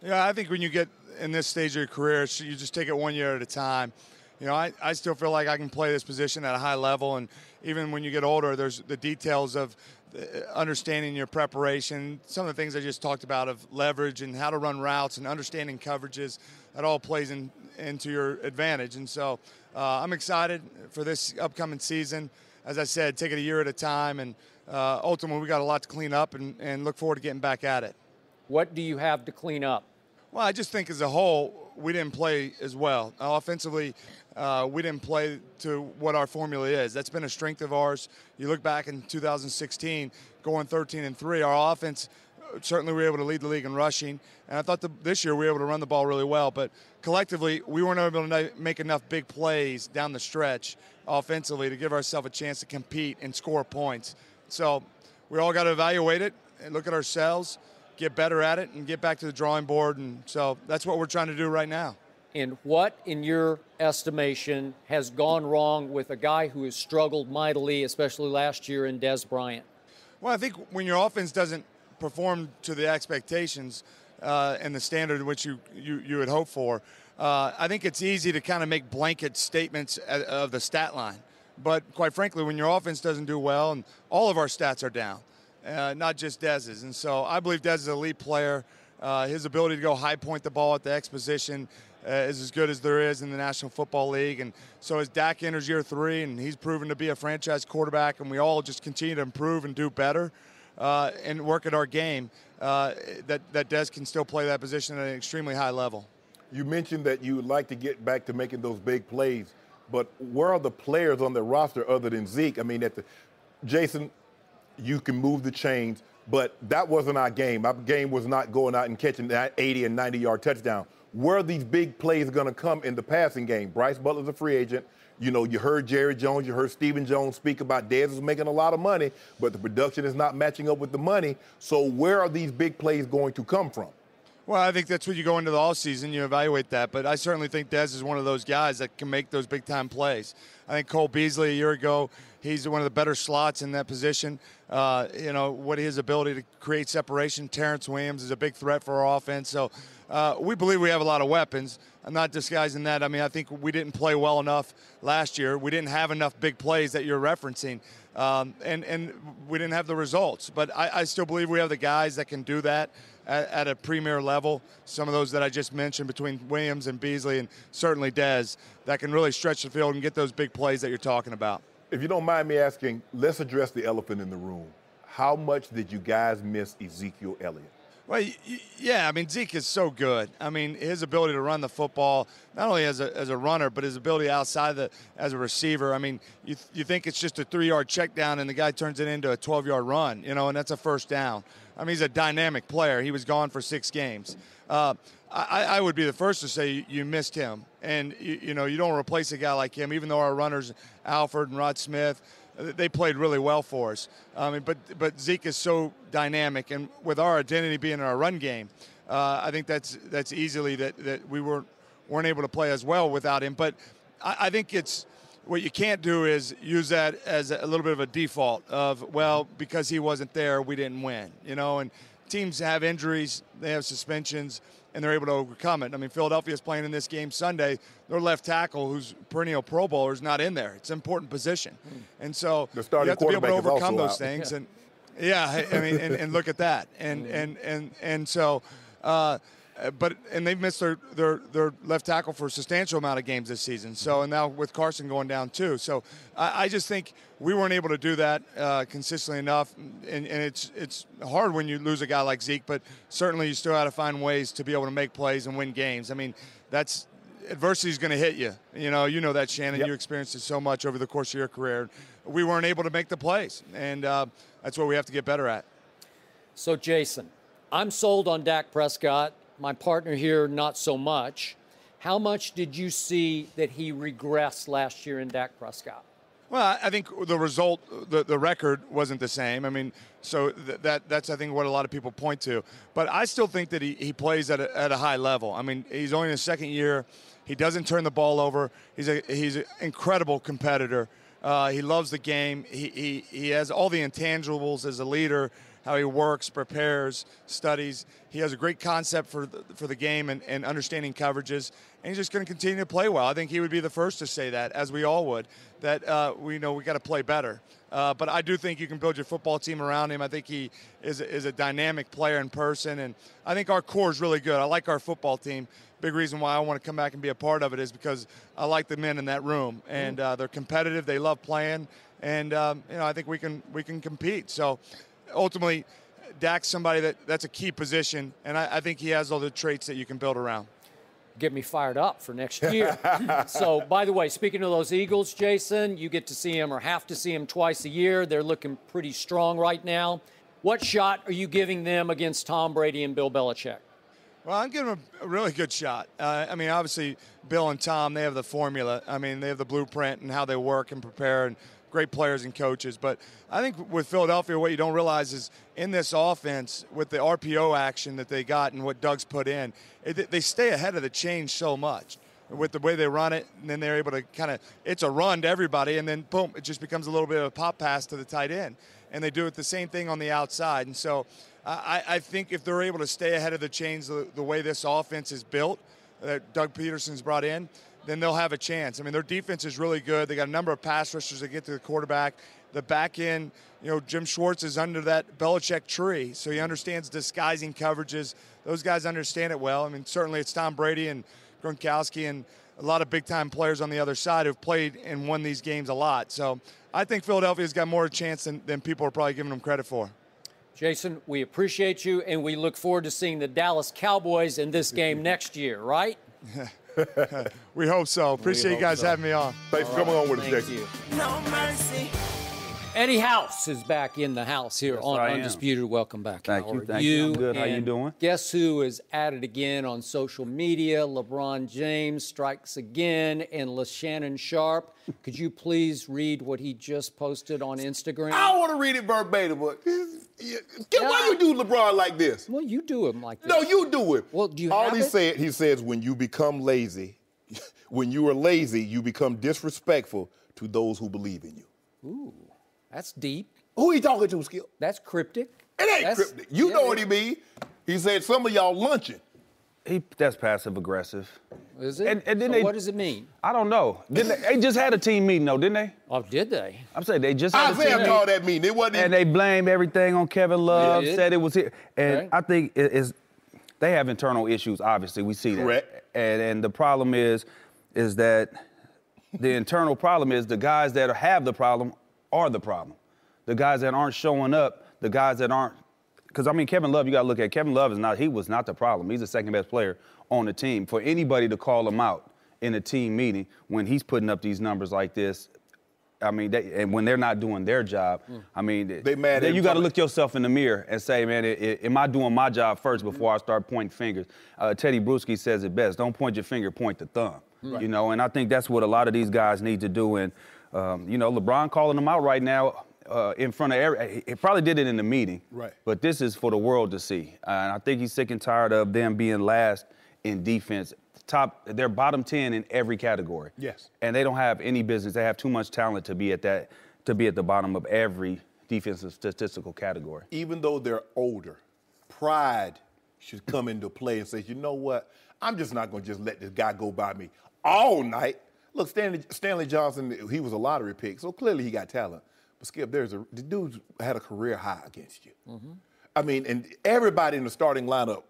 Yeah, I think when you get in this stage of your career, you just take it 1 year at a time. You know, I still feel like I can play this position at a high level, and even when you get older, there's the details of understanding your preparation, some of the things I just talked about of leverage and how to run routes and understanding coverages. That all plays into your advantage, and so I'm excited for this upcoming season. As I said, take it a year at a time, and ultimately we got a lot to clean up, and look forward to getting back at it. What do you have to clean up? Well, I just think as a whole, we didn't play as well. Offensively, we didn't play to what our formula is. That's been a strength of ours. You look back in 2016, going 13-3, our offense, certainly we were able to lead the league in rushing. And I thought this year we were able to run the ball really well. But collectively, we weren't able to make enough big plays down the stretch offensively to give ourselves a chance to compete and score points. So we all got to evaluate it and look at ourselves, get better at it, and get back to the drawing board. And so that's what we're trying to do right now. And what, in your estimation, has gone wrong with a guy who has struggled mightily, especially last year, in Dez Bryant? Well, I think when your offense doesn't perform to the expectations and the standard which you would hope for, I think it's easy to kind of make blanket statements of the stat line. But quite frankly, when your offense doesn't do well, and all of our stats are down, not just Dez's. And so I believe Dez is an elite player. His ability to go high point the ball at the X position is as good as there is in the National Football League. And so as Dak enters year three, and he's proven to be a franchise quarterback, and we all just continue to improve and do better and work at our game, that Dez can still play that position at an extremely high level. You mentioned that you would like to get back to making those big plays, but where are the players on the roster other than Zeke? I mean, Jason, you can move the chains, but that wasn't our game. Our game was not going out and catching that 80 and 90-yard touchdown. Where are these big plays going to come in the passing game? Bryce Butler's a free agent. You know, you heard Jerry Jones, you heard Stephen Jones speak about Dez is making a lot of money, but the production is not matching up with the money. So where are these big plays going to come from? Well, I think that's when you go into the offseason, you evaluate that. But I certainly think Dez is one of those guys that can make those big-time plays. I think Cole Beasley a year ago, he's one of the better slots in that position. You know, what his ability to create separation. Terrence Williams is a big threat for our offense. So we believe we have a lot of weapons. I'm not disguising that. I mean, I think we didn't play well enough last year. We didn't have enough big plays that you're referencing. And we didn't have the results. But I still believe we have the guys that can do that at a premier level. Some of those that I just mentioned between Williams and Beasley and certainly Dez that can really stretch the field and get those big plays that you're talking about. If you don't mind me asking, let's address the elephant in the room. How much did you guys miss Ezekiel Elliott? Well, yeah, I mean, Zeke is so good. I mean, his ability to run the football, not only as a runner, but his ability outside as a receiver. I mean, you think it's just a 3-yard check down, and the guy turns it into a 12-yard run, you know, and that's a first down. I mean, he's a dynamic player. He was gone for 6 games. I would be the first to say you missed him. And, you know, you don't replace a guy like him, even though our runners, Alford and Rod Smith, they played really well for us. I mean, but Zeke is so dynamic. And with our identity being in our run game, I think that's easily that we weren't able to play as well without him. But I think it's what you can't do is use that as a little bit of a default of, well, because he wasn't there, we didn't win. You know, and teams have injuries, they have suspensions, and they're able to overcome it. I mean, Philadelphia is playing in this game Sunday. Their left tackle, who's perennial Pro Bowler, is not in there. It's an important position. And so you have to be able to overcome those things. Yeah. And look at that. And so And they've missed their left tackle for a substantial amount of games this season. So, and now with Carson going down too. So I just think we weren't able to do that consistently enough. And it's hard when you lose a guy like Zeke, but certainly you still got to find ways to be able to make plays and win games. I mean, that's adversity is going to hit you. You know that, Shannon. Yep. You experienced it so much over the course of your career. We weren't able to make the plays, and that's what we have to get better at. So, Jason, I'm sold on Dak Prescott. My partner here, not so much. How much did you see that he regressed last year in Dak Prescott? Well, I think the result, the record wasn't the same. I mean, so that's, I think, what a lot of people point to. But I still think that he plays at a high level. I mean, he's only in his second year. He doesn't turn the ball over. He's an incredible competitor. He loves the game. He has all the intangibles as a leader. How he works, prepares, studies. He has a great concept for the game and understanding coverages. And he's just going to continue to play well. I think he would be the first to say that, as we all would, that we got to play better. But I do think you can build your football team around him. I think he is a dynamic player in person. And I think our core is really good. I like our football team. Big reason why I want to come back and be a part of it is because I like the men in that room. And they're competitive. They love playing. And, I think we can compete. So, ultimately, Dak's somebody that's a key position, and I think he has all the traits that you can build around. Get me fired up for next year. So, by the way, speaking of those Eagles, Jason, you get to see him or have to see him twice a year. They're looking pretty strong right now. What shot are you giving them against Tom Brady and Bill Belichick? Well, I'm giving them a really good shot. I mean, obviously, Bill and Tom, they have the formula. I mean, they have the blueprint and how they work and prepare and great players and coaches. But I think with Philadelphia, what you don't realize is in this offense, with the RPO action that they got and what Doug's put in, they stay ahead of the change so much. With the way they run it, and then they're able to kind of, it's a run to everybody, and then boom, it just becomes a little bit of a pop pass to the tight end. And they do it the same thing on the outside. And so I think if they're able to stay ahead of the change the way this offense is built, that Doug Peterson's brought in, then they'll have a chance. I mean, their defense is really good. They got a number of pass rushers that get to the quarterback. The back end, Jim Schwartz is under that Belichick tree, so he understands disguising coverages. Those guys understand it well. I mean, certainly it's Tom Brady and Gronkowski and a lot of big-time players on the other side who've played and won these games a lot. So I think Philadelphia's got more chance than people are probably giving them credit for. Jason, we appreciate you, and we look forward to seeing the Dallas Cowboys in this game next year, right? We hope so. Appreciate you guys having me on. Thanks for coming on with us, Jason. No mercy. Eddie House is back in the house here on Undisputed. Welcome back. Thank you. I'm good. How you doing? Guess who is at it again on social media? LeBron James strikes again, and Shannon Sharp. Could you please read what he just posted on Instagram? I don't want to read it verbatim, but why you do LeBron like this? Well, you do him like this. No, you do it. Well, do you all have he says, when you become lazy, when you are lazy, you become disrespectful to those who believe in you. Ooh. That's deep. Who he talking to, Skip? That's cryptic. It ain't cryptic. You know what he mean. He said some of y'all lunching. That's passive aggressive. Is it? And what does it mean? I don't know. They just had a team meeting, though, didn't they? Oh, did they? I'm saying they just had a team meeting. Called that meeting. It wasn't even... And they blamed everything on Kevin Love, said it was here. And I think they have internal issues, obviously. We see that. And the problem is that the internal problem is the guys that have the problem are the problem. The guys that aren't showing up, the guys that aren't, because I mean, Kevin Love, you got to look at, Kevin Love was not the problem. He's the second best player on the team. For anybody to call him out in a team meeting when he's putting up these numbers like this, I mean, and when they're not doing their job, I mean, you got to look yourself in the mirror and say, man, am I doing my job first before I start pointing fingers? Teddy Bruschi says it best, don't point your finger, point the thumb. Right. And I think that's what a lot of these guys need to do. And LeBron calling them out right now in front of everybody. He probably did it in the meeting. Right. But this is for the world to see. And I think he's sick and tired of them being last in defense. They're bottom 10 in every category. Yes. And they don't have any business. They have too much talent to be at the bottom of every defensive statistical category. Even though they're older, pride should come into play and say, you know what? I'm just not going to just let this guy go by me all night. Look, Stanley Johnson, he was a lottery pick, so clearly he got talent. But, Skip, the dude had a career high against you. I mean, and everybody in the starting lineup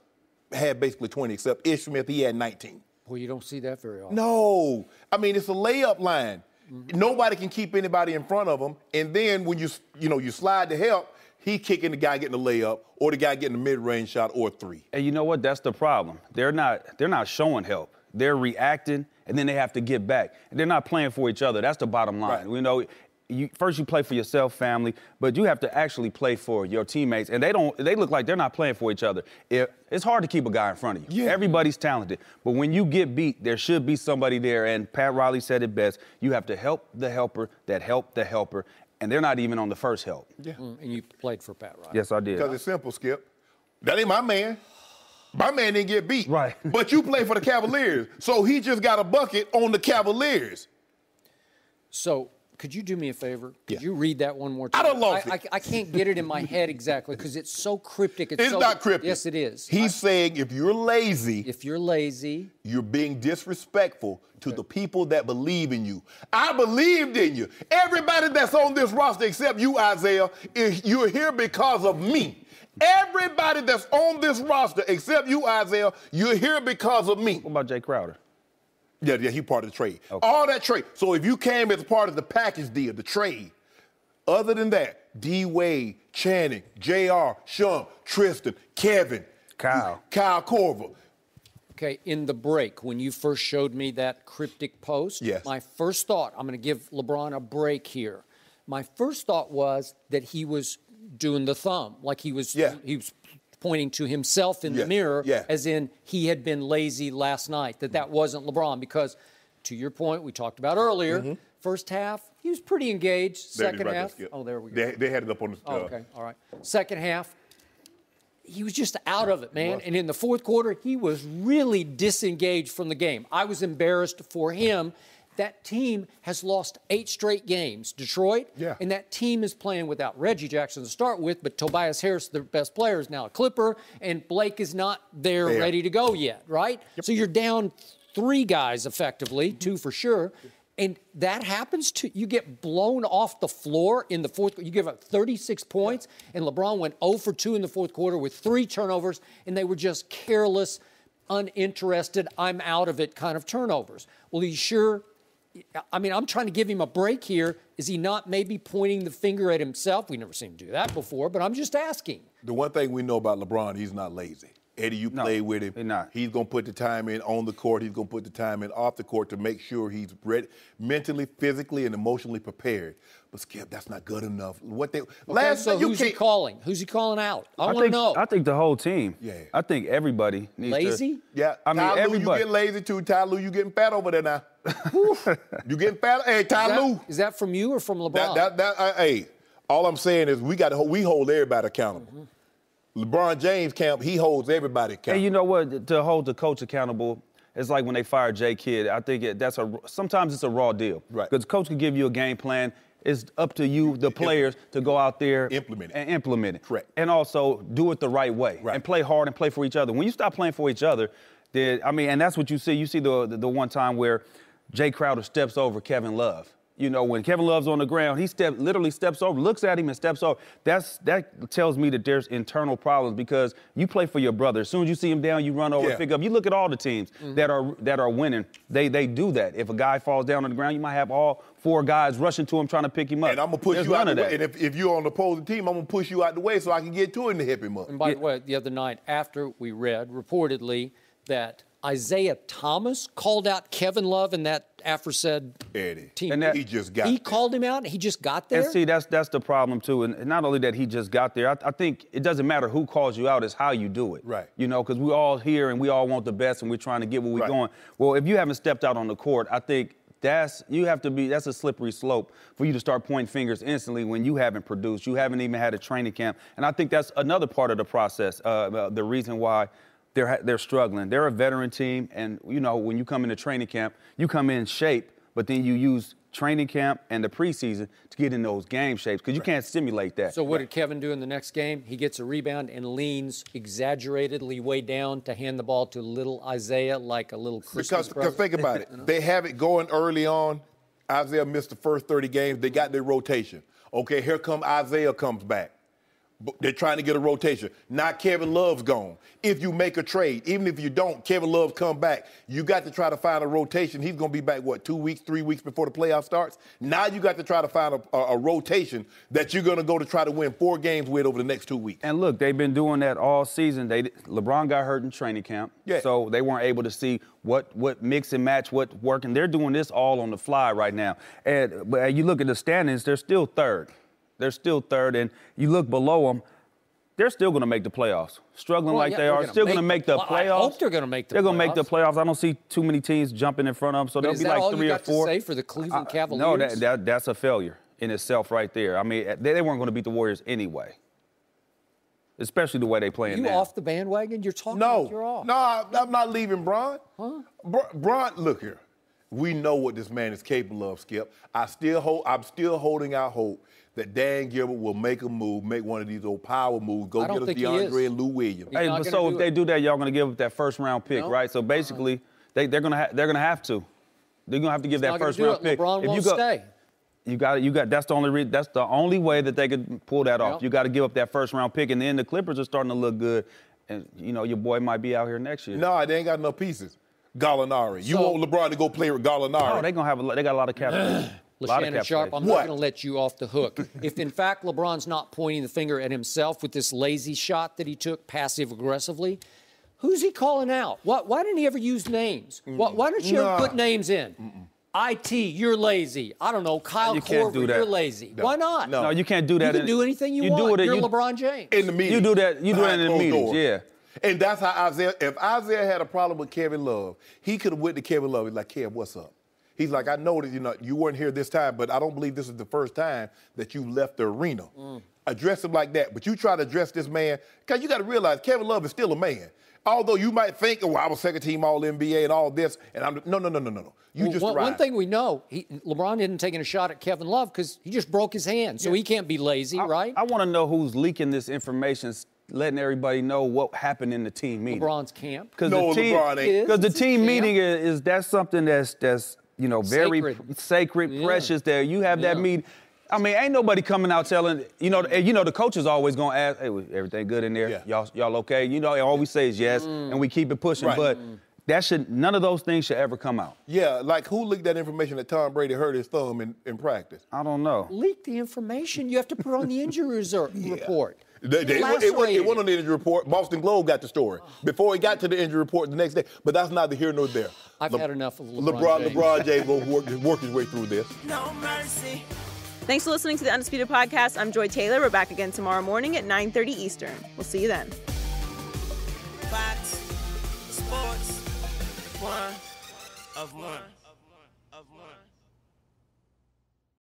had basically 20, except Ish Smith, he had 19. Well, you don't see that very often. No. I mean, it's a layup line. Mm-hmm. Nobody can keep anybody in front of him. And then when you slide to help, he kicking the guy getting the layup or the guy getting the mid-range shot or three. And you know what? That's the problem. They're not showing help. They're reacting, and then they have to get back. They're not playing for each other. That's the bottom line. Right. You know, first you play for yourself, family, but you have to actually play for your teammates. And they look like they're not playing for each other. It's hard to keep a guy in front of you. Yeah. Everybody's talented. But when you get beat, there should be somebody there. And Pat Riley said it best. You have to help the helper that helped the helper. And they're not even on the first help. Yeah. And you played for Pat Riley. Yes, I did. Because it's simple, Skip. That ain't my man. My man didn't get beat. Right. But you play for the Cavaliers. So he just got a bucket on the Cavaliers. So could you do me a favor? Could you read that one more time? I don't lost it. I can't get it in my head exactly because it's so cryptic. It's not cryptic. Yes, it is. He's saying if you're lazy, you're being disrespectful to the people that believe in you. I believed in you. Everybody that's on this roster except you, Isaiah, you're here because of me. Everybody that's on this roster except you, Isaiah, you're here because of me. What about Jay Crowder? Yeah, he part of the trade. Okay. All that trade. So if you came as part of the package deal, the trade, other than that, D-Wade, Channing, J.R., Shum, Tristan, Kevin, Kyle Korver. Okay, in the break, when you first showed me that cryptic post, my first thought, I'm going to give LeBron a break here. My first thought was that he was doing the thumb, like he was pointing to himself in the mirror, as in he had been lazy last night, that wasn't LeBron. Because, to your point, we talked about earlier, first half, he was pretty engaged. Second half, there we go. They had it up on the okay, all right. Second half, he was just out of it, man. And in the fourth quarter, he was really disengaged from the game. I was embarrassed for him. That team has lost 8 straight games. Detroit, and that team is playing without Reggie Jackson to start with, but Tobias Harris, their best player, is now a Clipper, and Blake is not there ready to go yet, right? Yep. So you're down 3 guys effectively, 2 for sure, and that happens you get blown off the floor in the fourth quarter. You give up 36 points, and LeBron went 0 for 2 in the fourth quarter with 3 turnovers, and they were just careless, uninterested, I'm out of it kind of turnovers. Well, he sure... I mean, I'm trying to give him a break here. Is he not maybe pointing the finger at himself? We never seen him do that before, but I'm just asking. The one thing we know about LeBron, he's not lazy. Eddie, you play with him. He's not. He's going to put the time in on the court. He's going to put the time in off the court to make sure he's ready, mentally, physically, and emotionally prepared. But, Skip, that's not good enough. Who's he calling? Who's he calling out? I want to know. I think the whole team. Yeah. I think everybody needs lazy? Yeah. I mean, everybody. You get lazy, too. Ty Lue, you getting fat over there now. You getting fat? Hey, Ty Lue. Is that from you or from LeBron? Hey, all I'm saying is we hold everybody accountable. LeBron James camp, he holds everybody accountable. And you know what? To hold the coach accountable, it's like when they fired J. Kidd. I think sometimes it's a raw deal. Right. Because coach can give you a game plan. It's up to you, the players, to go out there and implement it. Correct. And also do it the right way. Right. And play hard and play for each other. When you stop playing for each other, and that's what you see. You see the one time where Jay Crowder steps over Kevin Love. You know, when Kevin Love's on the ground, he literally steps over, looks at him and steps over. That tells me that there's internal problems because you play for your brother. As soon as you see him down, you run over and pick up. You look at all the teams that are winning. They do that. If a guy falls down on the ground, you might have all 4 guys rushing to him trying to pick him up. And I'm going to push you out of the way. And if you're on the opposing team, I'm going to push you out the way so I can get to him to hip him up. And by the way, the other night after we read reportedly that Isaiah Thomas called out Kevin Love in that aforesaid team. And he called him out and he just got there? And see, that's the problem, too. And not only that he just got there, I think it doesn't matter who calls you out, it's how you do it. Right. You know, because we're all here and we all want the best and we're trying to get where we're going. Well, if you haven't stepped out on the court, I think that's a slippery slope for you to start pointing fingers instantly when you haven't produced, you haven't even had a training camp. And I think that's another part of the process, the reason why they're struggling. They're a veteran team, and, you know, when you come into training camp, you come in shape, but then you use training camp and the preseason to get in those game shapes because you can't simulate that. So what did Kevin do in the next game? He gets a rebound and leans exaggeratedly way down to hand the ball to little Isaiah like a little Christmas present. Because think about it. You know? They have it going early on. Isaiah missed the first 30 games. They got their rotation. Okay, here comes Isaiah comes back. They're trying to get a rotation. Now Kevin Love's gone. If you make a trade, even if you don't, Kevin Love come back. You got to try to find a rotation. He's going to be back, what, 2 weeks, 3 weeks before the playoff starts? Now you got to try to find a rotation that you're going to go to try to win 4 games with over the next 2 weeks. And, look, they've been doing that all season. LeBron got hurt in training camp, so they weren't able to see what mix and match, what work. And they're doing this all on the fly right now. And but you look at the standings, they're still third. They're still third, and you look below them, they're still going to make the playoffs. Struggling like they are, still going to make the playoffs. I hope they're going to make the playoffs. They're going to make the playoffs. I don't see too many teams jumping in front of them, so there'll be like 3 or 4. Is that all you got to say for the Cleveland Cavaliers? No, that's a failure in itself right there. I mean, they weren't going to beat the Warriors anyway, especially the way they playing now. Are you off the bandwagon? You're talking like you're off. No, I'm not leaving, Bron. Huh? Bron, look here. We know what this man is capable of, Skip. I'm still holding out hope that Dan Gilbert will make a move, make one of these old power moves, go get us DeAndre and Lou Williams. Hey, but so if they do that, y'all going to give up that first-round pick, right? So basically, they're going to have to. They're going to have to give that first-round pick. LeBron won't stay. You got. That's the only way that they could pull that off. You got to give up that first-round pick, and then the Clippers are starting to look good, and you know your boy might be out here next year. No, they ain't got enough pieces. Gallinari. You want LeBron to go play with Gallinari? No, they're going to have. They got a lot of cap. Shannon Sharp, I'm not going to let you off the hook. If, in fact, LeBron's not pointing the finger at himself with this lazy shot that he took passive-aggressively, who's he calling out? Why didn't he ever use names? Why don't you ever put names in? I.T., you're lazy. I don't know, Kyle Korver, you're lazy. No. Why not? No, you can't do that. You can do anything you want. You're LeBron James. In the meetings. You do that in the meetings, yeah. And that's how Isaiah – if Isaiah had a problem with Kevin Love, he could have went to Kevin Love. He's like, Kev, what's up? He's like, I know that you weren't here this time, but I don't believe this is the first time that you left the arena. Address him like that. But you try to address this man, because you got to realize Kevin Love is still a man. Although you might think, oh, I was second team All-NBA and all this, and I'm no. One thing we know, LeBron isn't taking a shot at Kevin Love because he just broke his hand, so he can't be lazy, right? I want to know who's leaking this information, letting everybody know what happened in the team meeting. LeBron's camp. LeBron ain't. Because the team meeting is that's something that's you know, very sacred, precious there. You have that meeting. I mean, ain't nobody coming out telling, the coach is always going to ask, hey, was everything good in there? Yeah. Y'all okay? You know, all we say is yes, and we keep it pushing. Right. But none of those things should ever come out. Yeah, like who leaked that information that Tom Brady hurt his thumb in practice? I don't know. Leaked the information you have to put on the injury reserve report. It went on the injury report. Boston Globe got the story before it got to the injury report the next day. But that's neither here nor there. I've had enough of LeBron James. LeBron James will work his way through this. No mercy. Thanks for listening to the Undisputed Podcast. I'm Joy Taylor. We're back again tomorrow morning at 9:30 Eastern. We'll see you then. Fox Sports 1 of 1.